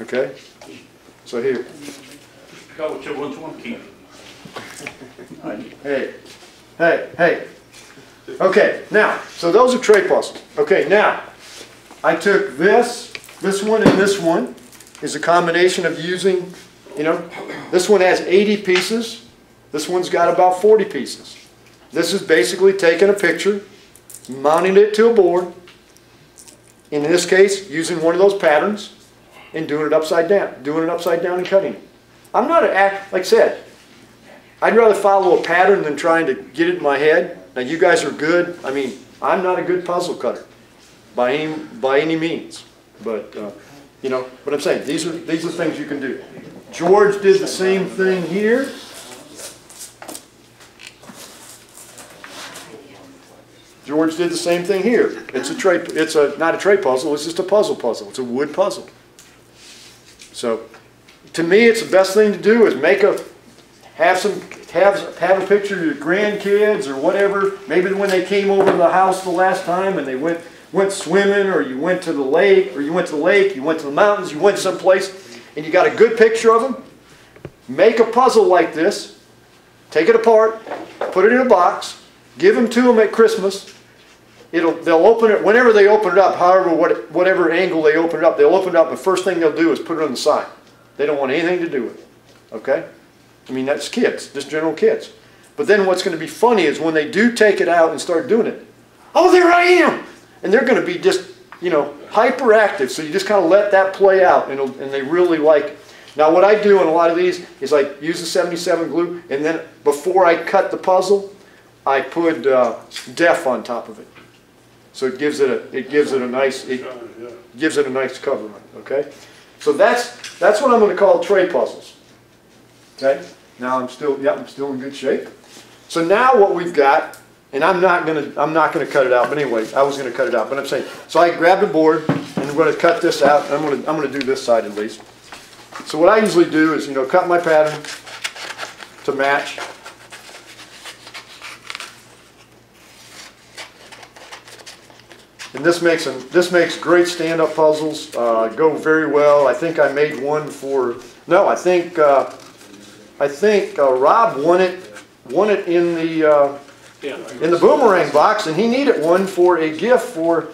Okay? So here. Go with your one, one, keep. Hey, hey, hey. Okay, now, so those are tray parcels. Okay, now, I took this, this one, and this one is a combination of using, you know, this one has eighty pieces. This one's got about forty pieces. This is basically taking a picture, mounting it to a board, in this case, using one of those patterns, and doing it upside down, doing it upside down and cutting it. I'm not, a, like I said, I'd rather follow a pattern than trying to get it in my head. Now you guys are good, I mean, I'm not a good puzzle cutter by any, by any means, but uh, you know what I'm saying, these are, these are things you can do. George did the same thing here. George did the same thing here. It's a tray, it's a, not a tray puzzle, it's just a puzzle puzzle, it's a wood puzzle. So, to me, it's the best thing to do is make a, have some, have, have a picture of your grandkids or whatever. Maybe when they came over to the house the last time and they went, went swimming, or you went to the lake, or you went to the lake, you went to the mountains, you went someplace, and you got a good picture of them. Make a puzzle like this, take it apart, put it in a box, give them to them at Christmas. It'll, they'll open it, whenever they open it up, however, what, whatever angle they open it up, they'll open it up, and the first thing they'll do is put it on the side. They don't want anything to do with it, okay? I mean, that's kids, just general kids. But then what's going to be funny is when they do take it out and start doing it, oh, there I am! And they're going to be just, you know, hyperactive, so you just kind of let that play out, and, and they really like it. Now, what I do in a lot of these is I use the seventy-seven glue, and then before I cut the puzzle, I put uh, Def on top of it. So it gives it a it gives it a nice it gives it a nice cover. Okay, so that's that's what I'm going to call tray puzzles. Okay, now I'm still yeah I'm still in good shape. So now what we've got, and I'm not gonna I'm not gonna cut it out. But anyway, I was gonna cut it out, but I'm saying so I grabbed a board and I'm gonna cut this out. And I'm gonna I'm gonna do this side at least. So what I usually do is you know cut my pattern to match. And this makes, them, this makes great stand-up puzzles, uh, go very well. I think I made one for, no, I think, uh, I think uh, Rob won it, won it in the, uh, yeah, in the boomerang box, and he needed one for a gift for,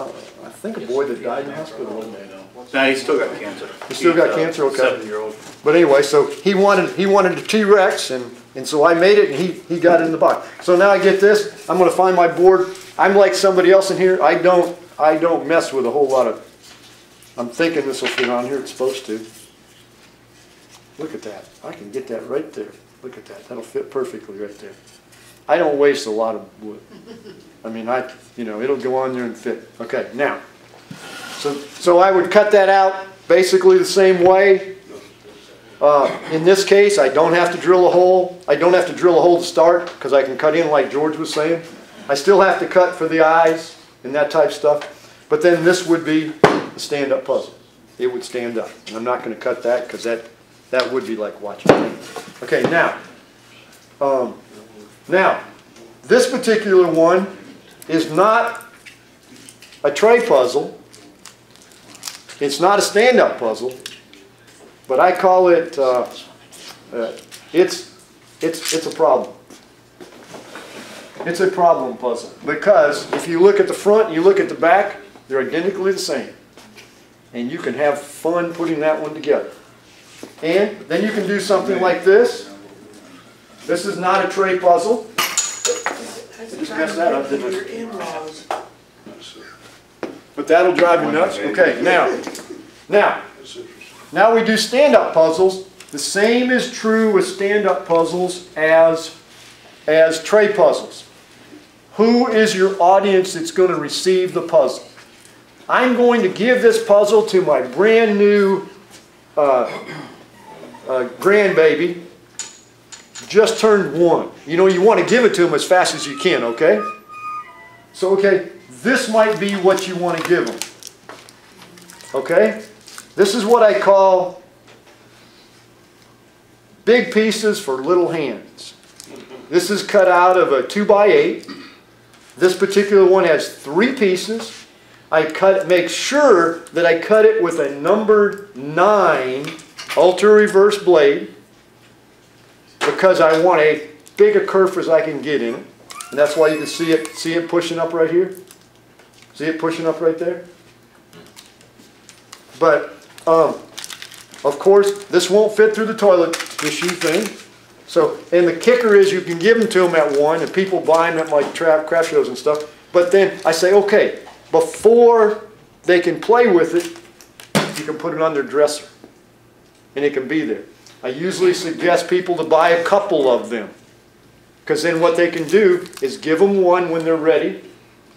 uh, I think a boy that died in the hospital. No, he's still got cancer. He's still got cancer, okay. Seven-year-old. But anyway, so he wanted, he wanted a T-Rex, and, and so I made it, and he, he got it in the box. So now I get this, I'm going to find my board. I'm like somebody else in here. I don't, I don't mess with a whole lot of... I'm thinking this will fit on here. It's supposed to. Look at that. I can get that right there. Look at that. That'll fit perfectly right there. I don't waste a lot of wood. I mean, I, you know, it'll go on there and fit. Okay, now. So, so I would cut that out basically the same way. Uh, in this case, I don't have to drill a hole. I don't have to drill a hole to start because I can cut in like George was saying. I still have to cut for the eyes and that type of stuff, but then this would be a stand-up puzzle. It would stand up. And I'm not going to cut that because that, that would be like watching. Okay, now, um, now, this particular one is not a tray puzzle. It's not a stand-up puzzle, but I call it, uh, uh, it's, it's, it's a problem. It's a problem puzzle because if you look at the front and you look at the back, they're identically the same. And you can have fun putting that one together. And then you can do something like this. This is not a tray puzzle. I just messed that up, didn't I? But that'll drive you nuts. Okay, now, now, now we do stand-up puzzles. The same is true with stand-up puzzles as as tray puzzles. Who is your audience that's going to receive the puzzle? I'm going to give this puzzle to my brand new uh, uh, grandbaby, just turned one. You know, you want to give it to him as fast as you can, okay? So, okay, this might be what you want to give him. Okay? This is what I call big pieces for little hands. This is cut out of a two by eight. This particular one has three pieces. I cut, make sure that I cut it with a number nine ultra-reverse blade because I want a big a curve as I can get in it. And that's why you can see it, see it pushing up right here. See it pushing up right there? But, um, of course, this won't fit through the toilet tissue thing. So, and the kicker is you can give them to them at one, and people buy them at like trap, craft shows and stuff. But then I say, okay, before they can play with it, you can put it on their dresser, and it can be there. I usually suggest people to buy a couple of them, because then what they can do is give them one when they're ready.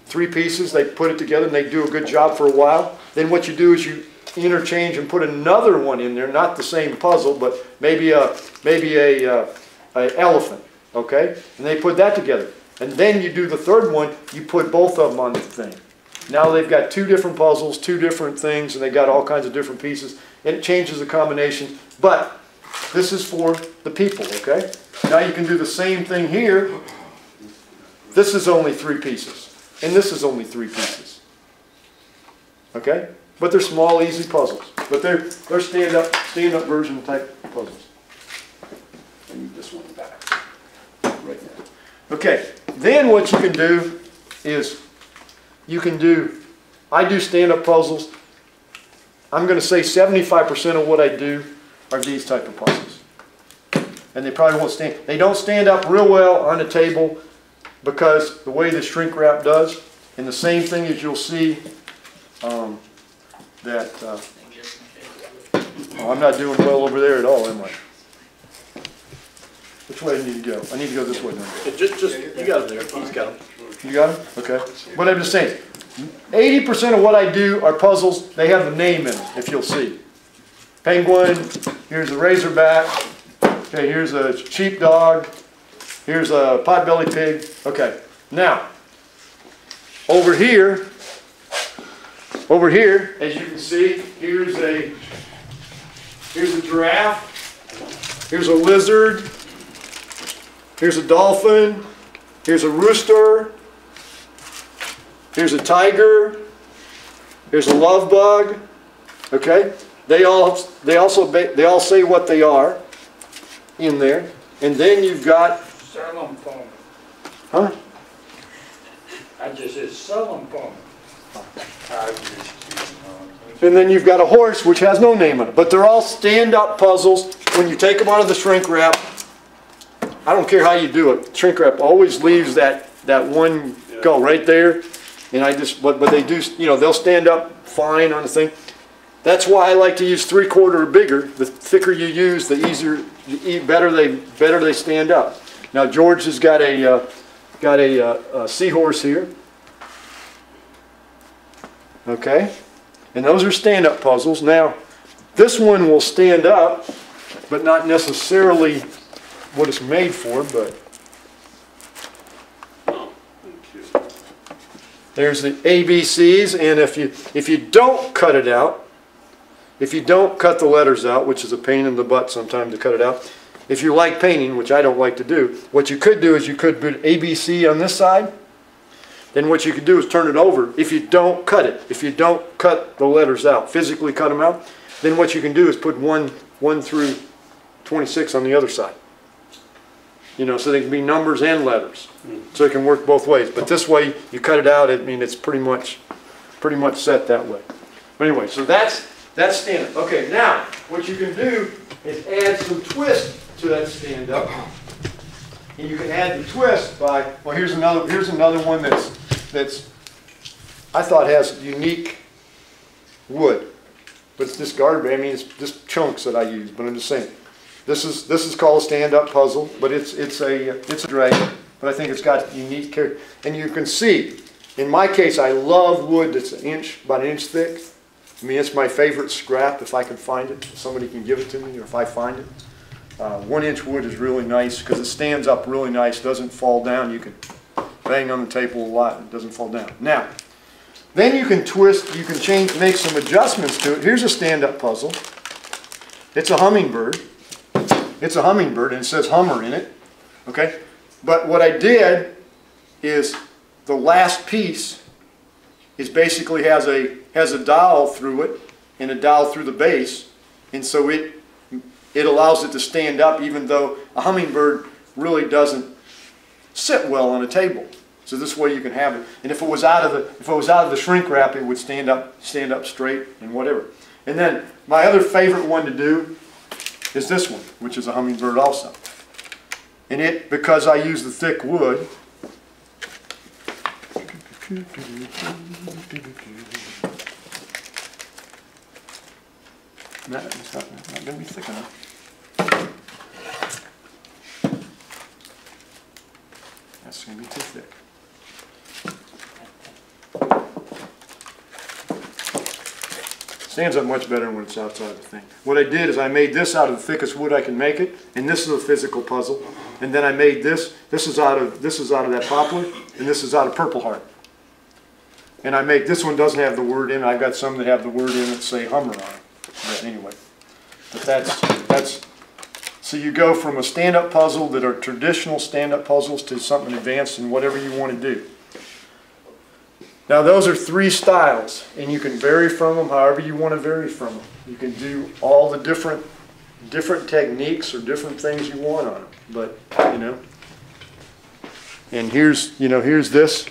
Three pieces, they put it together, and they do a good job for a while. Then what you do is you interchange and put another one in there, not the same puzzle, but maybe a maybe a, uh, a elephant, okay? And they put that together. And then you do the third one, you put both of them on the thing. Now they've got two different puzzles, two different things, and they got all kinds of different pieces, and it changes the combination, but this is for the people, okay? Now you can do the same thing here. This is only three pieces, and this is only three pieces, okay? But they're small, easy puzzles. But they're they're stand up, stand up version type puzzles. I need this one back right now. Okay. Then what you can do is you can do. I do stand up puzzles. I'm going to say seventy-five percent of what I do are these type of puzzles, and they probably won't stand. They don't stand up real well on a table because the way the shrink wrap does. And the same thing as you'll see. Um, That uh, oh, I'm not doing well over there at all, am I? Which way do I need to go? I need to go this way now. Yeah, just, just you got him there. He's got him. You got him? Okay. But I'm just saying, eighty percent of what I do are puzzles. They have the name in them, if you'll see. Penguin. Here's a razorback. Okay. Here's a sheepdog. Here's a potbelly pig. Okay. Now, over here. Over here, as you can see, here's a here's a giraffe, here's a lizard, here's a dolphin, here's a rooster, here's a tiger, here's a love bug. Okay, they all they also they all say what they are in there, and then you've got Salem Palmer. Huh? I just said Salem Palmer. And then you've got a horse which has no name on it. But they're all stand-up puzzles. When you take them out of the shrink wrap, I don't care how you do it. Shrink wrap always leaves that that one yeah. go right there. And I just but but they do, you know, they'll stand up fine on the thing. That's why I like to use three-quarter or bigger. The thicker you use, the easier, the better they better they stand up. Now George has got a uh, got a, uh, a seahorse here. Okay, and those are stand-up puzzles. Now, this one will stand up, but not necessarily what it's made for, but there's the A B Cs, and if you, if you don't cut it out, if you don't cut the letters out, which is a pain in the butt sometimes to cut it out, if you like painting, which I don't like to do, what you could do is you could put A B C on this side. Then what you can do is turn it over if you don't cut it. If you don't cut the letters out, physically cut them out, then what you can do is put one through twenty-six on the other side. You know, so they can be numbers and letters. So it can work both ways. But this way, you cut it out, I mean, it's pretty much pretty much set that way. But anyway, so that's, that's stand-up. Okay, now, what you can do is add some twist to that stand-up. And you can add the twist by, well, here's another, here's another one that's, that's I thought has unique wood, but it's discarded. I mean, it's just chunks that I use. But I'm just saying, this is this is called a stand-up puzzle, but it's it's a it's a dragon. But I think it's got unique character. And you can see, in my case, I love wood that's an inch about an inch thick. I mean, it's my favorite scrap if I can find it. If somebody can give it to me, or if I find it. Uh, one inch wood is really nice because it stands up really nice, doesn't fall down. You can bang on the table a lot and it doesn't fall down. Now, then you can twist, you can change, make some adjustments to it. Here's a stand-up puzzle. It's a hummingbird. It's a hummingbird and it says Hummer in it. Okay? But what I did is the last piece is basically has a has a dowel through it and a dowel through the base, and so it it allows it to stand up, even though a hummingbird really doesn't sit well on a table. So this way you can have it. And if it was out of the if it was out of the shrink wrap, it would stand up stand up straight and whatever. And then my other favorite one to do is this one, which is a hummingbird also. And it, because I use the thick wood, no, it's not, not going to be thick enough. That's going to be too thick. Stands up much better when it's outside the thing. What I did is I made this out of the thickest wood I can make it, and this is a physical puzzle. And then I made this. This is out of this is out of that poplar, and this is out of Purple Heart. And I make this one doesn't have the word in it. I've got some that have the word in it, say Hummer on it. But anyway, but that's that's. So you go from a stand-up puzzle that are traditional stand-up puzzles to something advanced and whatever you want to do. Now those are three styles, and you can vary from them however you want to vary from them. You can do all the different different techniques or different things you want on them. But you know, and here's you know here's this.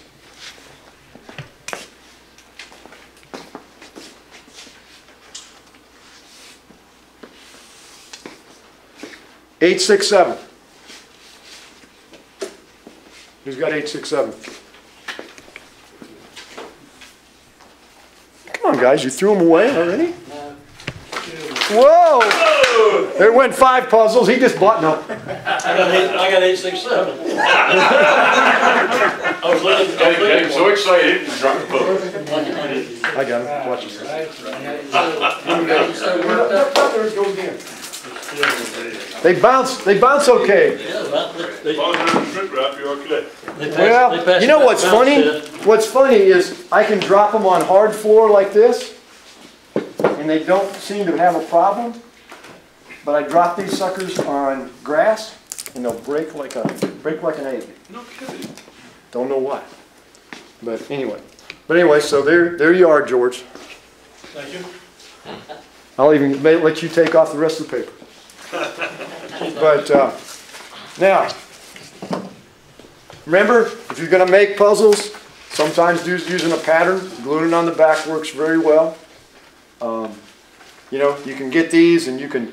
eight six seven. Who's got eight six seven? Come on, guys, you threw them away already? Whoa! Whoa. There went five puzzles. He just bought none. I got eight six seven. I was looking. I was so excited and dropped the book. I got him. Watch this. They bounce. They bounce okay. Well, you know what's funny? What's funny is I can drop them on hard floor like this, and they don't seem to have a problem. But I drop these suckers on grass, and they'll break like a break like an egg. No kidding. Don't know why. But anyway, but anyway, so there there you are, George. Thank you. I'll even let you take off the rest of the paper. But uh, now, remember, if you're going to make puzzles, sometimes using a pattern, gluing it on the back works very well. Um, you know, you can get these, and you can,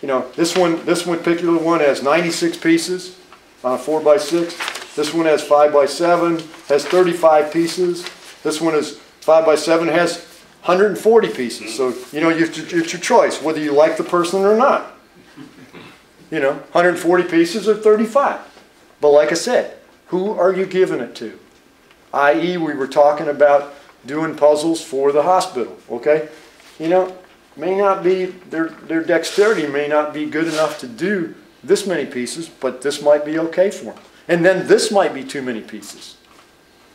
you know, this one, this one particular one has ninety-six pieces on a four by six. This one has five by seven, has thirty-five pieces. This one is five by seven, has one hundred forty pieces. So you know, you, it's your choice whether you like the person or not. You know, one hundred forty pieces or thirty-five. But like I said, who are you giving it to? that is, we were talking about doing puzzles for the hospital. Okay, you know, may not be their their dexterity may not be good enough to do this many pieces, but this might be okay for them. And then this might be too many pieces.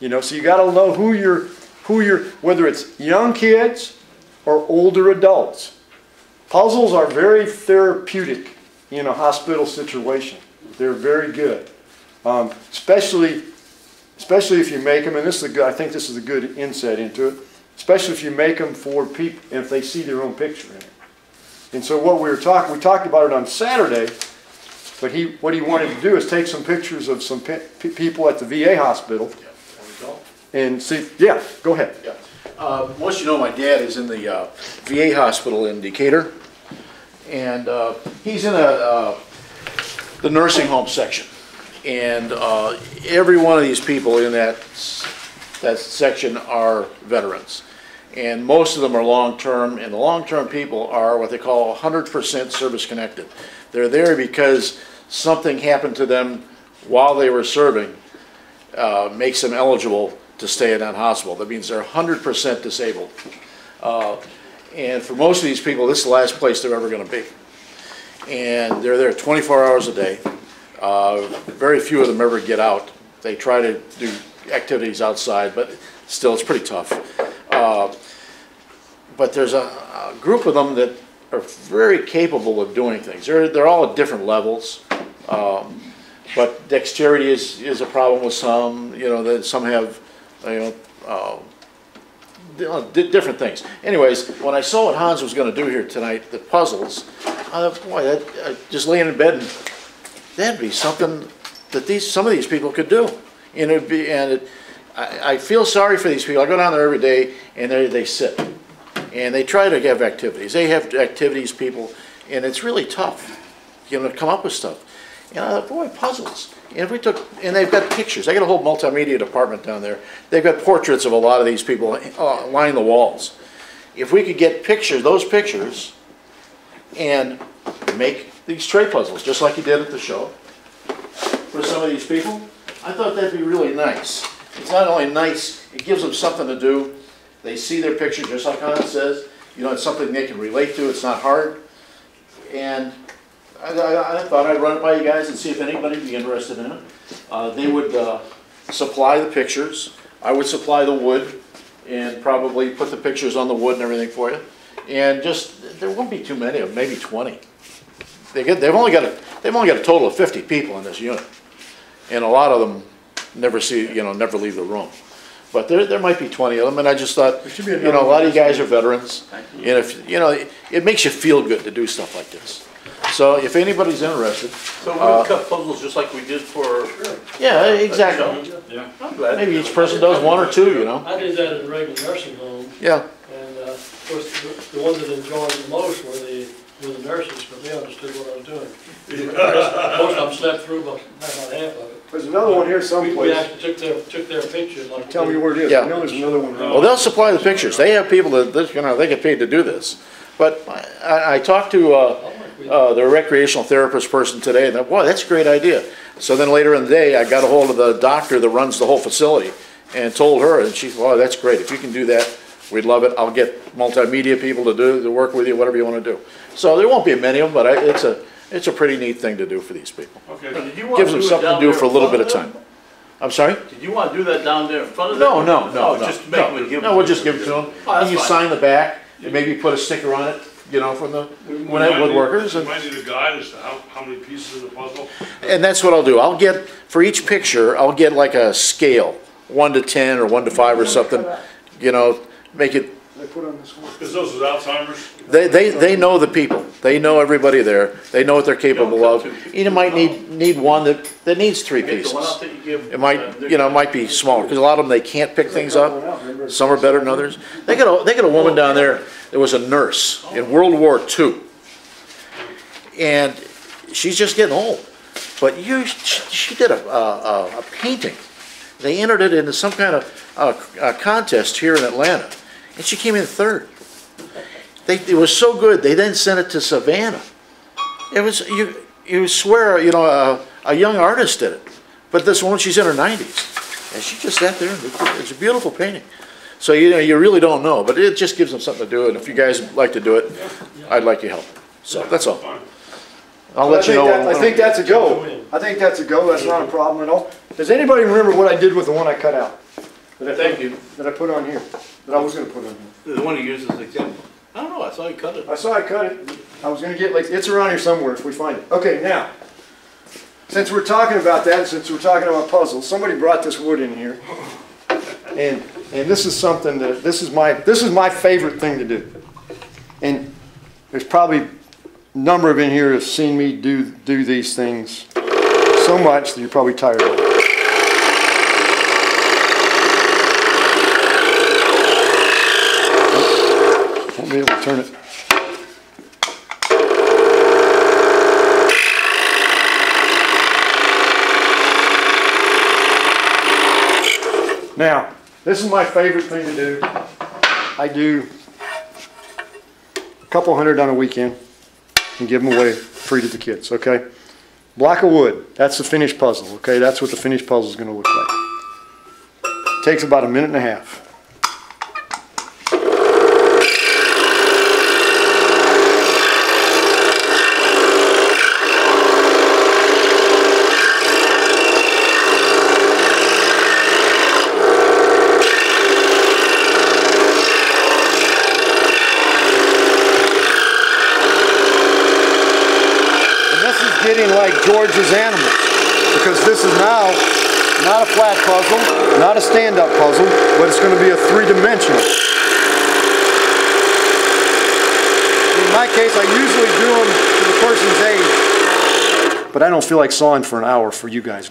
You know, so you got to know who you're. Who you're, whether it's young kids or older adults. Puzzles are very therapeutic in a hospital situation. They're very good, um, especially, especially if you make them. And this is a good, I think this is a good insight into it. Especially if you make them for people if they see their own picture in it. And so what we were talking, we talked about it on Saturday. But he, what he wanted to do is take some pictures of some pe people at the V A hospital. And see, yeah, go ahead. Yeah. Uh, once you know, my dad is in the uh, V A hospital in Decatur, and uh, he's in a, uh, the nursing home section. And uh, every one of these people in that, that section are veterans. And most of them are long-term, and the long-term people are what they call one hundred percent service-connected. They're there because something happened to them while they were serving, uh, makes them eligible to stay in that hospital. That means they're one hundred percent disabled. Uh, and for most of these people, this is the last place they're ever going to be. And they're there twenty-four hours a day. Uh, very few of them ever get out. They try to do activities outside, but still it's pretty tough. Uh, but there's a, a group of them that are very capable of doing things. They're, they're all at different levels. Um, But dexterity is, is a problem with some, you know, that some have, you know, uh, different things. Anyways, when I saw what Hans was going to do here tonight, the puzzles, I thought, boy, that, uh, just laying in bed, and that'd be something that these some of these people could do. And it'd be, and it, I, I feel sorry for these people. I go down there every day, and they they sit, and they try to have activities. They have activities, people, and it's really tough, you know, to come up with stuff. And I thought, boy, puzzles. And if we took, and they've got pictures. They got a whole multimedia department down there. They've got portraits of a lot of these people uh, lining the walls. If we could get pictures, those pictures, and make these tray puzzles, just like you did at the show, for some of these people, I thought that'd be really nice. It's not only nice, it gives them something to do. They see their picture, just like Hans says. You know, it's something they can relate to. It's not hard. And I, I, I thought I'd run it by you guys and see if anybody would be interested in it. Uh, they would uh, supply the pictures. I would supply the wood and probably put the pictures on the wood and everything for you. And just, there won't be too many of them, maybe twenty. They get, they've, only got a, they've only got a total of fifty people in this unit. And a lot of them never see, you know, never leave the room. But there, there might be twenty of them, and I just thought, you know, a lot of you guys are veterans. And if, you know, it, it makes you feel good to do stuff like this. So if anybody's interested, so we uh, cut puzzles just like we did for. Yeah, exactly. Yeah, I'm glad. Maybe each person does one or two, you know. I did that in a regular nursing home. Yeah. And uh, of course, the, the ones that enjoyed the most were the were the nurses, but they understood what I was doing. Most of them slept through about half of it. There's another one here someplace. We actually took their took their pictures. Like Tell me where it is. Yeah. I know there's another one. Well, they'll supply the pictures. They have people that, you know, they get paid to do this. But I, I talked to. Uh, Uh, the recreational therapist person today, and I thought, wow, that's a great idea. So then later in the day, I got a hold of the doctor that runs the whole facility and told her, and she said, oh, that's great. If you can do that, we'd love it. I'll get multimedia people to do to work with you, whatever you want to do. So there won't be many of them, but I, it's a it's a pretty neat thing to do for these people. Okay. Did you want Gives to them something to do for a little bit of time. I'm sorry? Did you want to do that down there in front of them? No, no, no. Oh, no, just make no, them give no, them we'll just give it to them. Oh, and you fine. sign the back, and maybe put a sticker on it. You know, from the Gwinnett Woodworkers. You might need a guide as to how, how many pieces of the puzzle. And that's what I'll do. I'll get, for each picture, I'll get like a scale, one to ten or one to five or something, you know, make it. They put on this one. Because those is Alzheimer's. They, they, they know the people. They know everybody there. They know what they're capable of. You might need, need one that, that needs three pieces. It might, you know, might be smaller because a lot of them, they can't pick things up. Some are better than others. They got a, they got a woman down there. There was a nurse in World War Two, and she's just getting old. But you, she did a, a, a painting. They entered it into some kind of a, a contest here in Atlanta, and she came in third. They, it was so good. They then sent it to Savannah. It was you. You swear, you know, a, a young artist did it, but this one, she's in her nineties, and she just sat there. And it's a beautiful painting. So, you know, you really don't know, but it just gives them something to do, and if you guys would like to do it, I'd like to help. So, that's all. I'll well, let you know. That, I think that's a go. I think that's a go. That's not a problem at all. Does anybody remember what I did with the one I cut out? That I Thank put, you. That I put on here. That I was going to put on here. The one you used as an example. I don't know. I saw you cut it. I saw I cut it. I was going to get, like, it's around here somewhere if we find it. Okay, now, since we're talking about that, since we're talking about puzzles, somebody brought this wood in here. And and this is something that this is my this is my favorite thing to do. And there's probably a number of in here have seen me do do these things so much that you're probably tired of it. Won't be able to turn it. Now, this is my favorite thing to do. I do a couple hundred on a weekend and give them away free to the kids, okay? Block of wood, that's the finished puzzle, okay? That's what the finished puzzle is going to look like. It takes about a minute and a half. George's animals. because this is now not a flat puzzle, not a stand-up puzzle, but it's going to be a three-dimensional. In my case, I usually do them to the person's age, but I don't feel like sawing for an hour for you guys.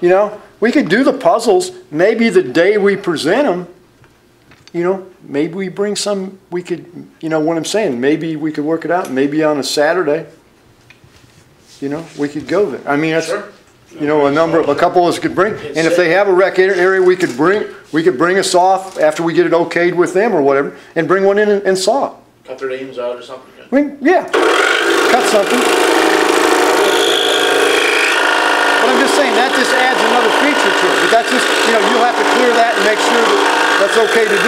You know, we could do the puzzles. Maybe the day we present them, you know, maybe we bring some, we could, you know what I'm saying, maybe we could work it out. Maybe on a Saturday, you know, we could go there. I mean, that's, sure. you know, a number, of, a couple of us could bring. And if they have a rec area, we could bring, we could bring us off after we get it okayed with them or whatever, and bring one in and, and saw it. Cut their names out or something. I mean, yeah, cut something. That just adds another feature to it, but that's just, you know, you'll have to clear that and make sure that that's okay to do.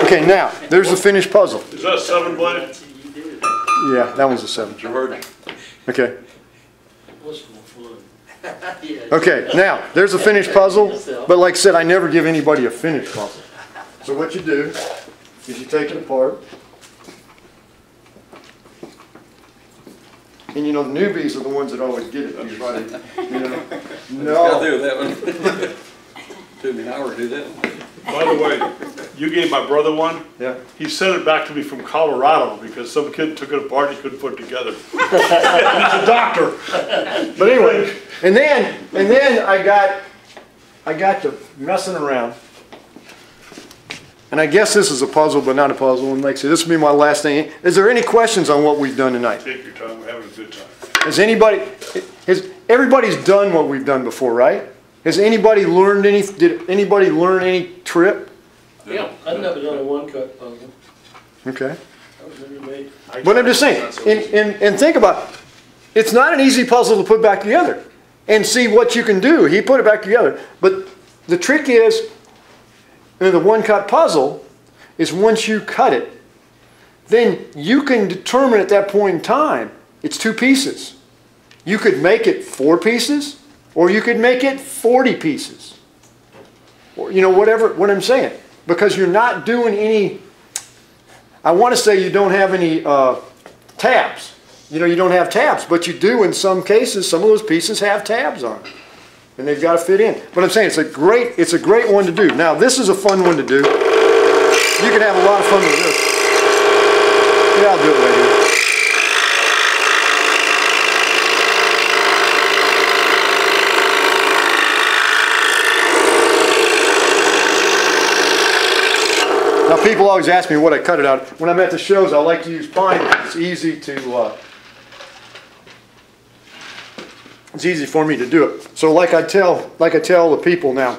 What a blade is awful. It's the first time I use it. Okay, now, there's the finished puzzle. Is that a seven blade? Yeah, that one's a seven. You heard. Okay. Okay, now, there's a finished puzzle, but like I said, I never give anybody a finished puzzle. So what you do is you take it apart, and you know the newbies are the ones that always get it. You know, no, I'll do that one. Took me an hour to do that one. By the way, you gave my brother one. Yeah. He sent it back to me from Colorado because some kid took it apart and he couldn't put it together. He's a doctor. But anyway, and then and then I got I got to messing around. And I guess this is a puzzle, but not a puzzle. And like I said, this will be my last thing. Is there any questions on what we've done tonight? Take your time. We're having a good time. Has anybody, has, everybody's done what we've done before, right? Has anybody learned any, did anybody learn any trip? Yeah, I've never done a one-cut puzzle. Okay. That was never made. But I'm just saying, and, and, and think about it. It's not an easy puzzle to put back together and see what you can do. He put it back together. But the trick is, and the one-cut puzzle is once you cut it, then you can determine at that point in time it's two pieces. You could make it four pieces, or you could make it forty pieces, or you know whatever. What I'm saying, because you're not doing any. I want to say you don't have any uh, tabs. You know you don't have tabs, but you do in some cases. Some of those pieces have tabs on them. And they've got to fit in. But I'm saying it's a great, it's a great one to do. Now this is a fun one to do. You can have a lot of fun with this. Yeah, I'll do it later. Now people always ask me what I cut it out of. When I'm at the shows, I like to use pine. It's easy to. Uh, It's easy for me to do it. So like I tell, like I tell the people now,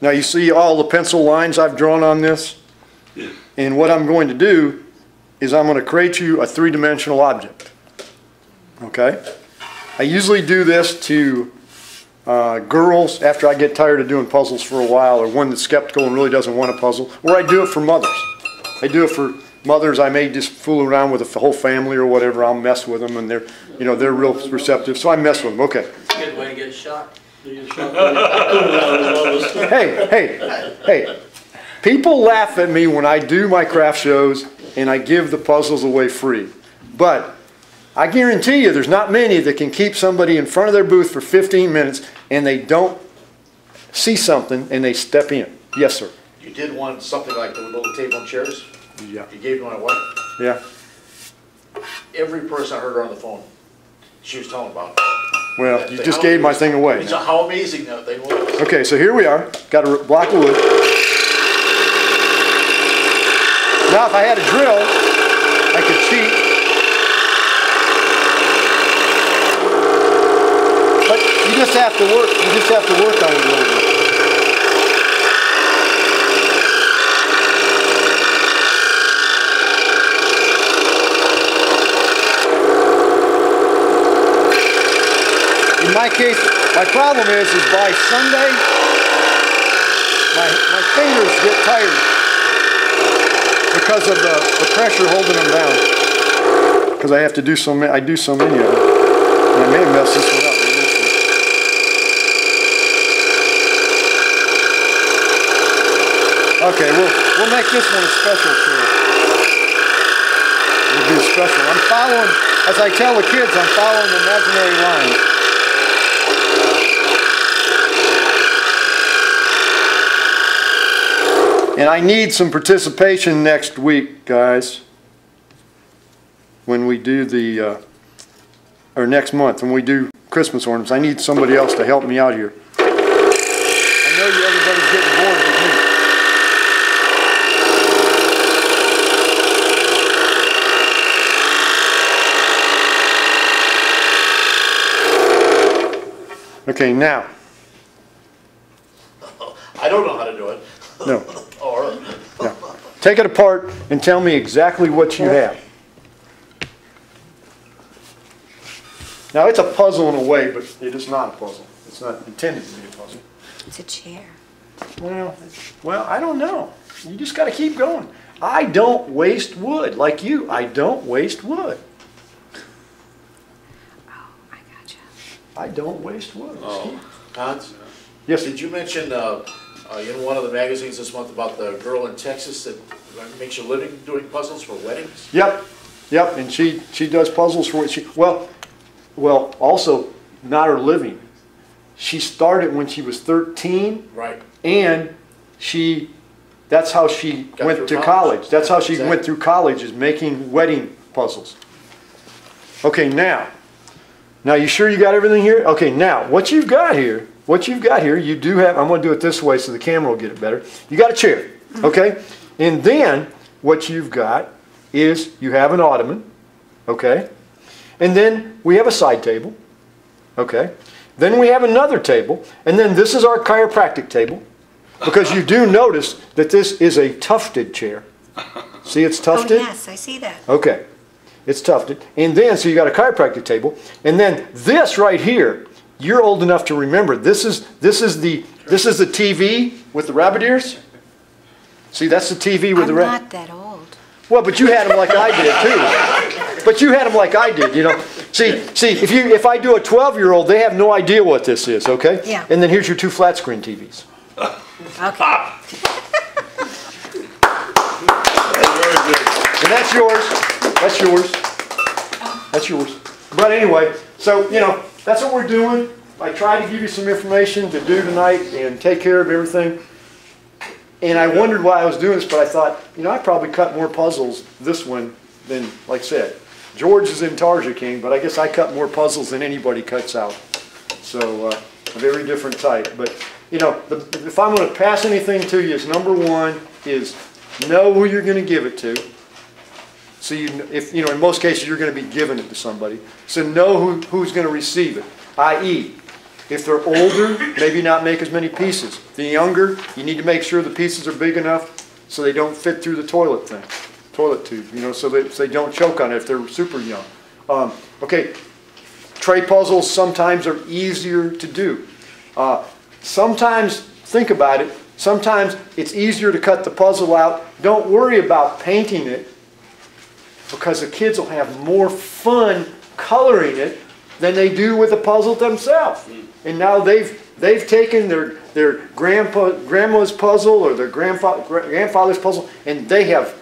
now you see all the pencil lines I've drawn on this? And what I'm going to do is I'm going to create you a three-dimensional object. Okay? I usually do this to uh, girls after I get tired of doing puzzles for a while, or one that's skeptical and really doesn't want a puzzle, or I do it for mothers. I do it for mothers. I may just fool around with the whole family or whatever. I'll mess with them, and they're, you know, they're real receptive. So I mess with them. Okay. It's a good way to get shot. hey, hey, hey! People laugh at me when I do my craft shows and I give the puzzles away free. But I guarantee you, there's not many that can keep somebody in front of their booth for fifteen minutes and they don't see something and they step in. Yes, sir. You did want something like the little table and chairs. Yeah. You gave it to my wife? Yeah. Every person I heard her on the phone, she was telling about it. Well, you just gave my thing away. It's how amazing that thing was. Okay, so here we are. Got a block of wood. Now, if I had a drill, I could cheat. But you just have to work. You just have to work on it a little bit. in my case, my problem is, is by Sunday, my, my fingers get tired because of the, the pressure holding them down. Because I have to do so many, I do so many of them. And I may mess this one up. Okay, we'll, we'll make this one a special tool. It'll be a special. I'm following, as I tell the kids, I'm following the imaginary line. And I need some participation next week, guys. When we do the, uh, or next month, when we do Christmas ornaments. I need somebody else to help me out here. I know you, everybody's getting bored with me. Okay, now. I don't know how to do it. No. Or. No. Take it apart and tell me exactly what you have. Now, it's a puzzle in a way, but it is not a puzzle. It's not intended to be a puzzle. It's a chair. Well, well, I don't know. You just got to keep going. I don't waste wood like you. I don't waste wood. I don't waste wood. Oh, Hans? Yes. Did you mention uh, uh, in one of the magazines this month about the girl in Texas that makes a living doing puzzles for weddings? Yep, yep. And she she does puzzles for she well, well. Also, not her living. She started when she was thirteen. Right. And she, that's how she Got went to college. college. That's how she exactly. went through college, is making wedding puzzles. Okay, now. Now, you sure you got everything here? Okay, now, what you've got here, what you've got here, you do have, I'm going to do it this way so the camera will get it better. You got a chair, okay? And then what you've got is you have an ottoman, okay? And then we have a side table, okay? Then we have another table, and then this is our chiropractic table, because you do notice that this is a tufted chair. See, it's tufted? Oh, yes, I see that. Okay. It's tufted. And then, so you got a chiropractic table. And then this right here, you're old enough to remember. This is this is the this is the T V with the rabbit ears. See, that's the T V with I'm the rabbit. I'm not that old. Well, but you had them like I did too. But you had them like I did, you know. See, see, if you if I do a twelve-year-old, they have no idea what this is, okay? Yeah. And then here's your two flat screen T Vs. Okay. And that's yours. That's yours. That's yours. But anyway, so, you know, that's what we're doing. I tried to give you some information to do tonight and take care of everything. And I wondered why I was doing this, but I thought, you know, I probably cut more puzzles this one than, like I said, George is in Tarja King, but I guess I cut more puzzles than anybody cuts out. So, uh, a very different type. But, you know, the, if I'm going to pass anything to you, is number one is know who you're going to give it to. So you, if, you know, in most cases, you're going to be giving it to somebody. So know who, who's going to receive it, that is, if they're older, maybe not make as many pieces. If they're younger, you need to make sure the pieces are big enough so they don't fit through the toilet thing, toilet tube, you know, so that so they don't choke on it if they're super young. Um, okay, tray puzzles sometimes are easier to do. Uh, sometimes, think about it, sometimes it's easier to cut the puzzle out. Don't worry about painting it, because the kids will have more fun coloring it than they do with the puzzle themselves. And now they've they've taken their their grandpa grandma's puzzle or their grandfather grandfather's puzzle, and they have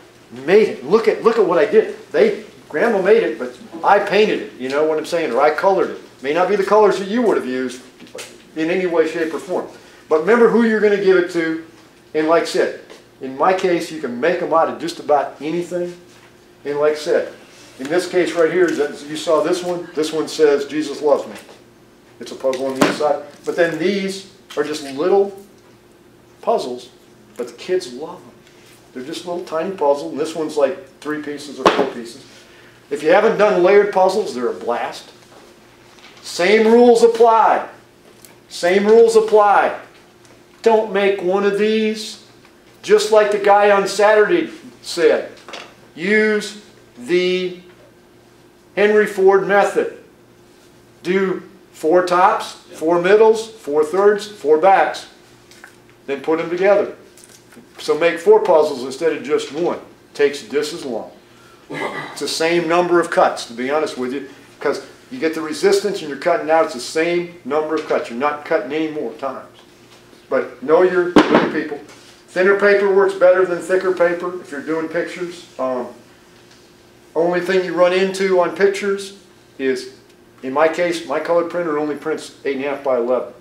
made it. Look at look at what I did. They grandma made it, but I painted it. You know what I'm saying? Or I colored it. May not be the colors that you would have used in any way, shape, or form. But remember who you're going to give it to. And like I said, in my case, you can make them out of just about anything. And like I said, in this case right here, you saw this one. This one says, Jesus loves me. It's a puzzle on the inside. But then these are just little puzzles, but the kids love them. They're just little tiny puzzles, and this one's like three pieces or four pieces. If you haven't done layered puzzles, they're a blast. Same rules apply. Same rules apply. Don't make one of these. Just like the guy on Saturday said, use the Henry Ford method. Do four tops, four middles, four thirds, four backs. Then put them together. So make four puzzles instead of just one. Takes just as long. It's the same number of cuts, to be honest with you, because you get the resistance and you're cutting out, it's the same number of cuts. You're not cutting any more times. But know your people. Thinner paper works better than thicker paper if you're doing pictures. Um, only thing you run into on pictures is, in my case, my color printer only prints eight and a half by eleven.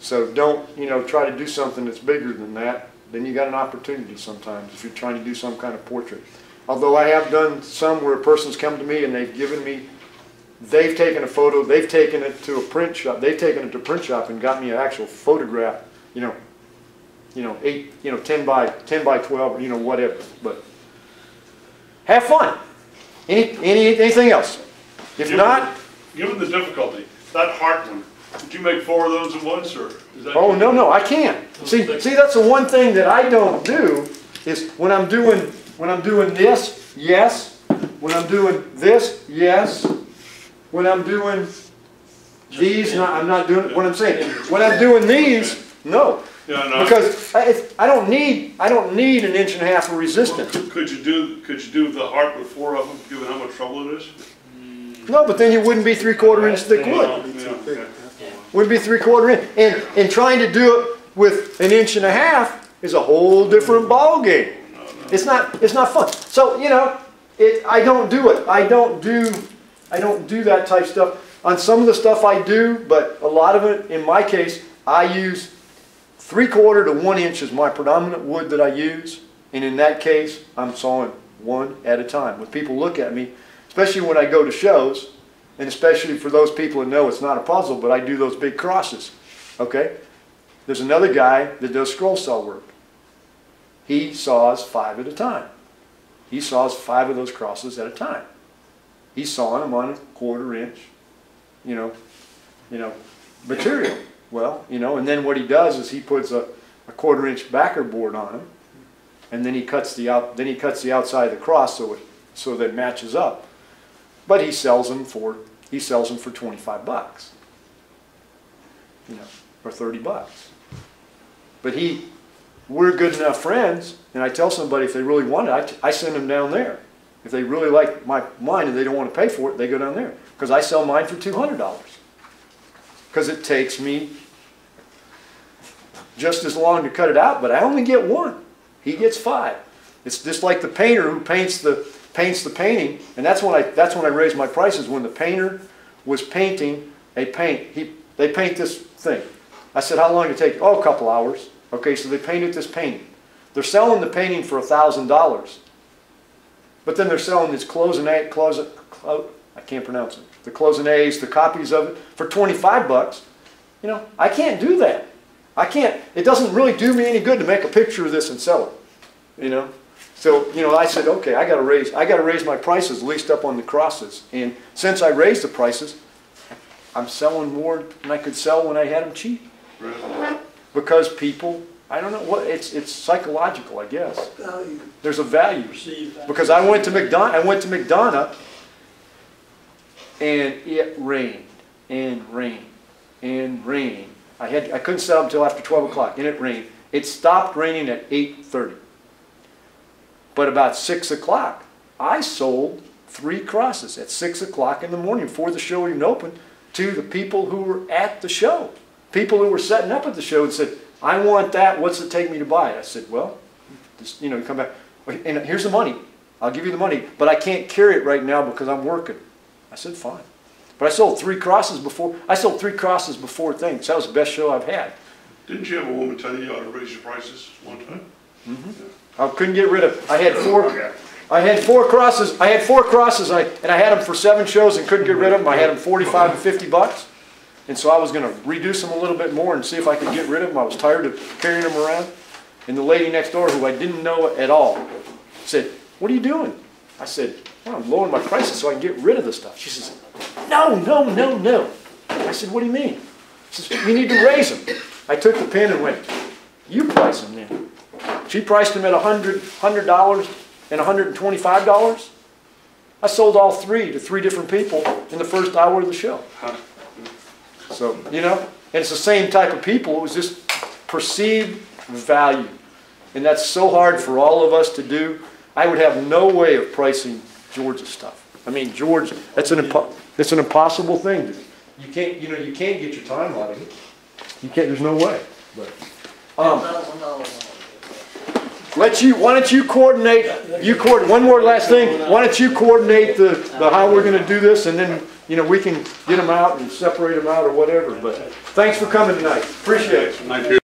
So don't, you know, try to do something that's bigger than that. Then you got an opportunity sometimes if you're trying to do some kind of portrait. Although I have done some where a person's come to me and they've given me, they've taken a photo, they've taken it to a print shop, they've taken it to a print shop and got me an actual photograph, you know, you know, eight, you know, ten by ten by twelve, you know, whatever. But have fun. Any any anything else? If given, not, given the difficulty, that heart one, did you make four of those at once, or? Is that oh no, no, I can't. See, see, that's the one thing that I don't do is when I'm doing when I'm doing this, yes. When I'm doing this, yes. When I'm doing these, not, I'm not doing. What I'm saying, when I'm doing these, no. Yeah, no. Because I, I don't need I don't need an inch and a half of resistance. Well, could you do could you do the heart with four of them, given how much trouble it is? No, but then you wouldn't be three quarter inch thick wood. Yeah. Wouldn't be three quarter inch, and and trying to do it with an inch and a half is a whole different ball game. No, no. It's not it's not fun. So you know, it I don't do it. I don't do I don't do that type stuff. On some of the stuff I do, but a lot of it, in my case, I use three quarter to one inch is my predominant wood that I use, and in that case, I'm sawing one at a time. When people look at me, especially when I go to shows, and especially for those people who know it's not a puzzle, but I do those big crosses, okay? There's another guy that does scroll saw work. He saws five at a time. He saws five of those crosses at a time. He's sawing them on a quarter inch, you know, you know, material. Well, you know, and then what he does is he puts a, a quarter inch backer board on them, and then he cuts the out, then he cuts the outside of the cross so it so that it matches up. But he sells them for he sells them for twenty-five bucks, you know, or thirty bucks. But he, we're good enough friends, and I tell somebody if they really want it, I, t I send them down there. If they really like my mine and they don't want to pay for it, they go down there because I sell mine for two hundred dollars. Because it takes me just as long to cut it out, but I only get one. He gets five. It's just like the painter who paints the paints the painting, and that's when I that's when I raised my prices. When the painter was painting a paint, he they paint this thing. I said, how long did it take? Oh, a couple hours. Okay, so they painted this painting. They're selling the painting for a thousand dollars, but then they're selling this cloisonne cloisonne clo I can't pronounce it. The cloisonnés, the copies of it for twenty-five bucks. You know, I can't do that. I can't. It doesn't really do me any good to make a picture of this and sell it. You know. So, you know, I said, okay, I got to raise, I got to raise my prices, at least up on the crosses. And since I raised the prices, I'm selling more than I could sell when I had them cheap. Right. Because people, I don't know what it's. It's psychological, I guess. Value. There's a value. Because I went to McDonough. I went to McDonough, and it rained and rained and rained. I had I couldn't set up until after twelve o'clock, and it rained. It stopped raining at eight thirty. But about six o'clock, I sold three crosses at six o'clock in the morning before the show even opened to the people who were at the show. People who were setting up at the show and said, I want that. What's it take me to buy it? I said, well, just, you know, you come back. And here's the money. I'll give you the money. But I can't carry it right now because I'm working. I said, fine. But I sold three crosses before, I sold three crosses before things. That was the best show I've had. Didn't you have a woman tell you you ought to raise your prices one time? Mm-hmm. Yeah. I couldn't get rid of, I had four, okay. I had four crosses, I had four crosses, I, and I had them for seven shows and couldn't get rid of them. I had them forty-five and fifty bucks. And so I was going to reduce them a little bit more and see if I could get rid of them. I was tired of carrying them around. And the lady next door, who I didn't know at all, said, what are you doing? I said, well, I'm lowering my prices so I can get rid of the stuff. She says, no, no, no, no. I said, what do you mean? She says, you need to raise them. I took the pen and went, you price them then. She priced them at one hundred dollars, one hundred dollars and one hundred twenty-five dollars. I sold all three to three different people in the first hour of the show. Huh. So, you know, and it's the same type of people. It was just perceived value. And that's so hard for all of us to do. I would have no way of pricing Georgia stuff. I mean, Georgia, that's an, impo that's an impossible thing to do. You can't, you know, you can't get your time out of it. You can't, there's no way. But, um, no, no, no. Let you, why don't you coordinate, you coordinate, one more last thing, why don't you coordinate the, the how we're going to do this, and then, you know, we can get them out and separate them out or whatever. But thanks for coming tonight. Appreciate it. Thank you.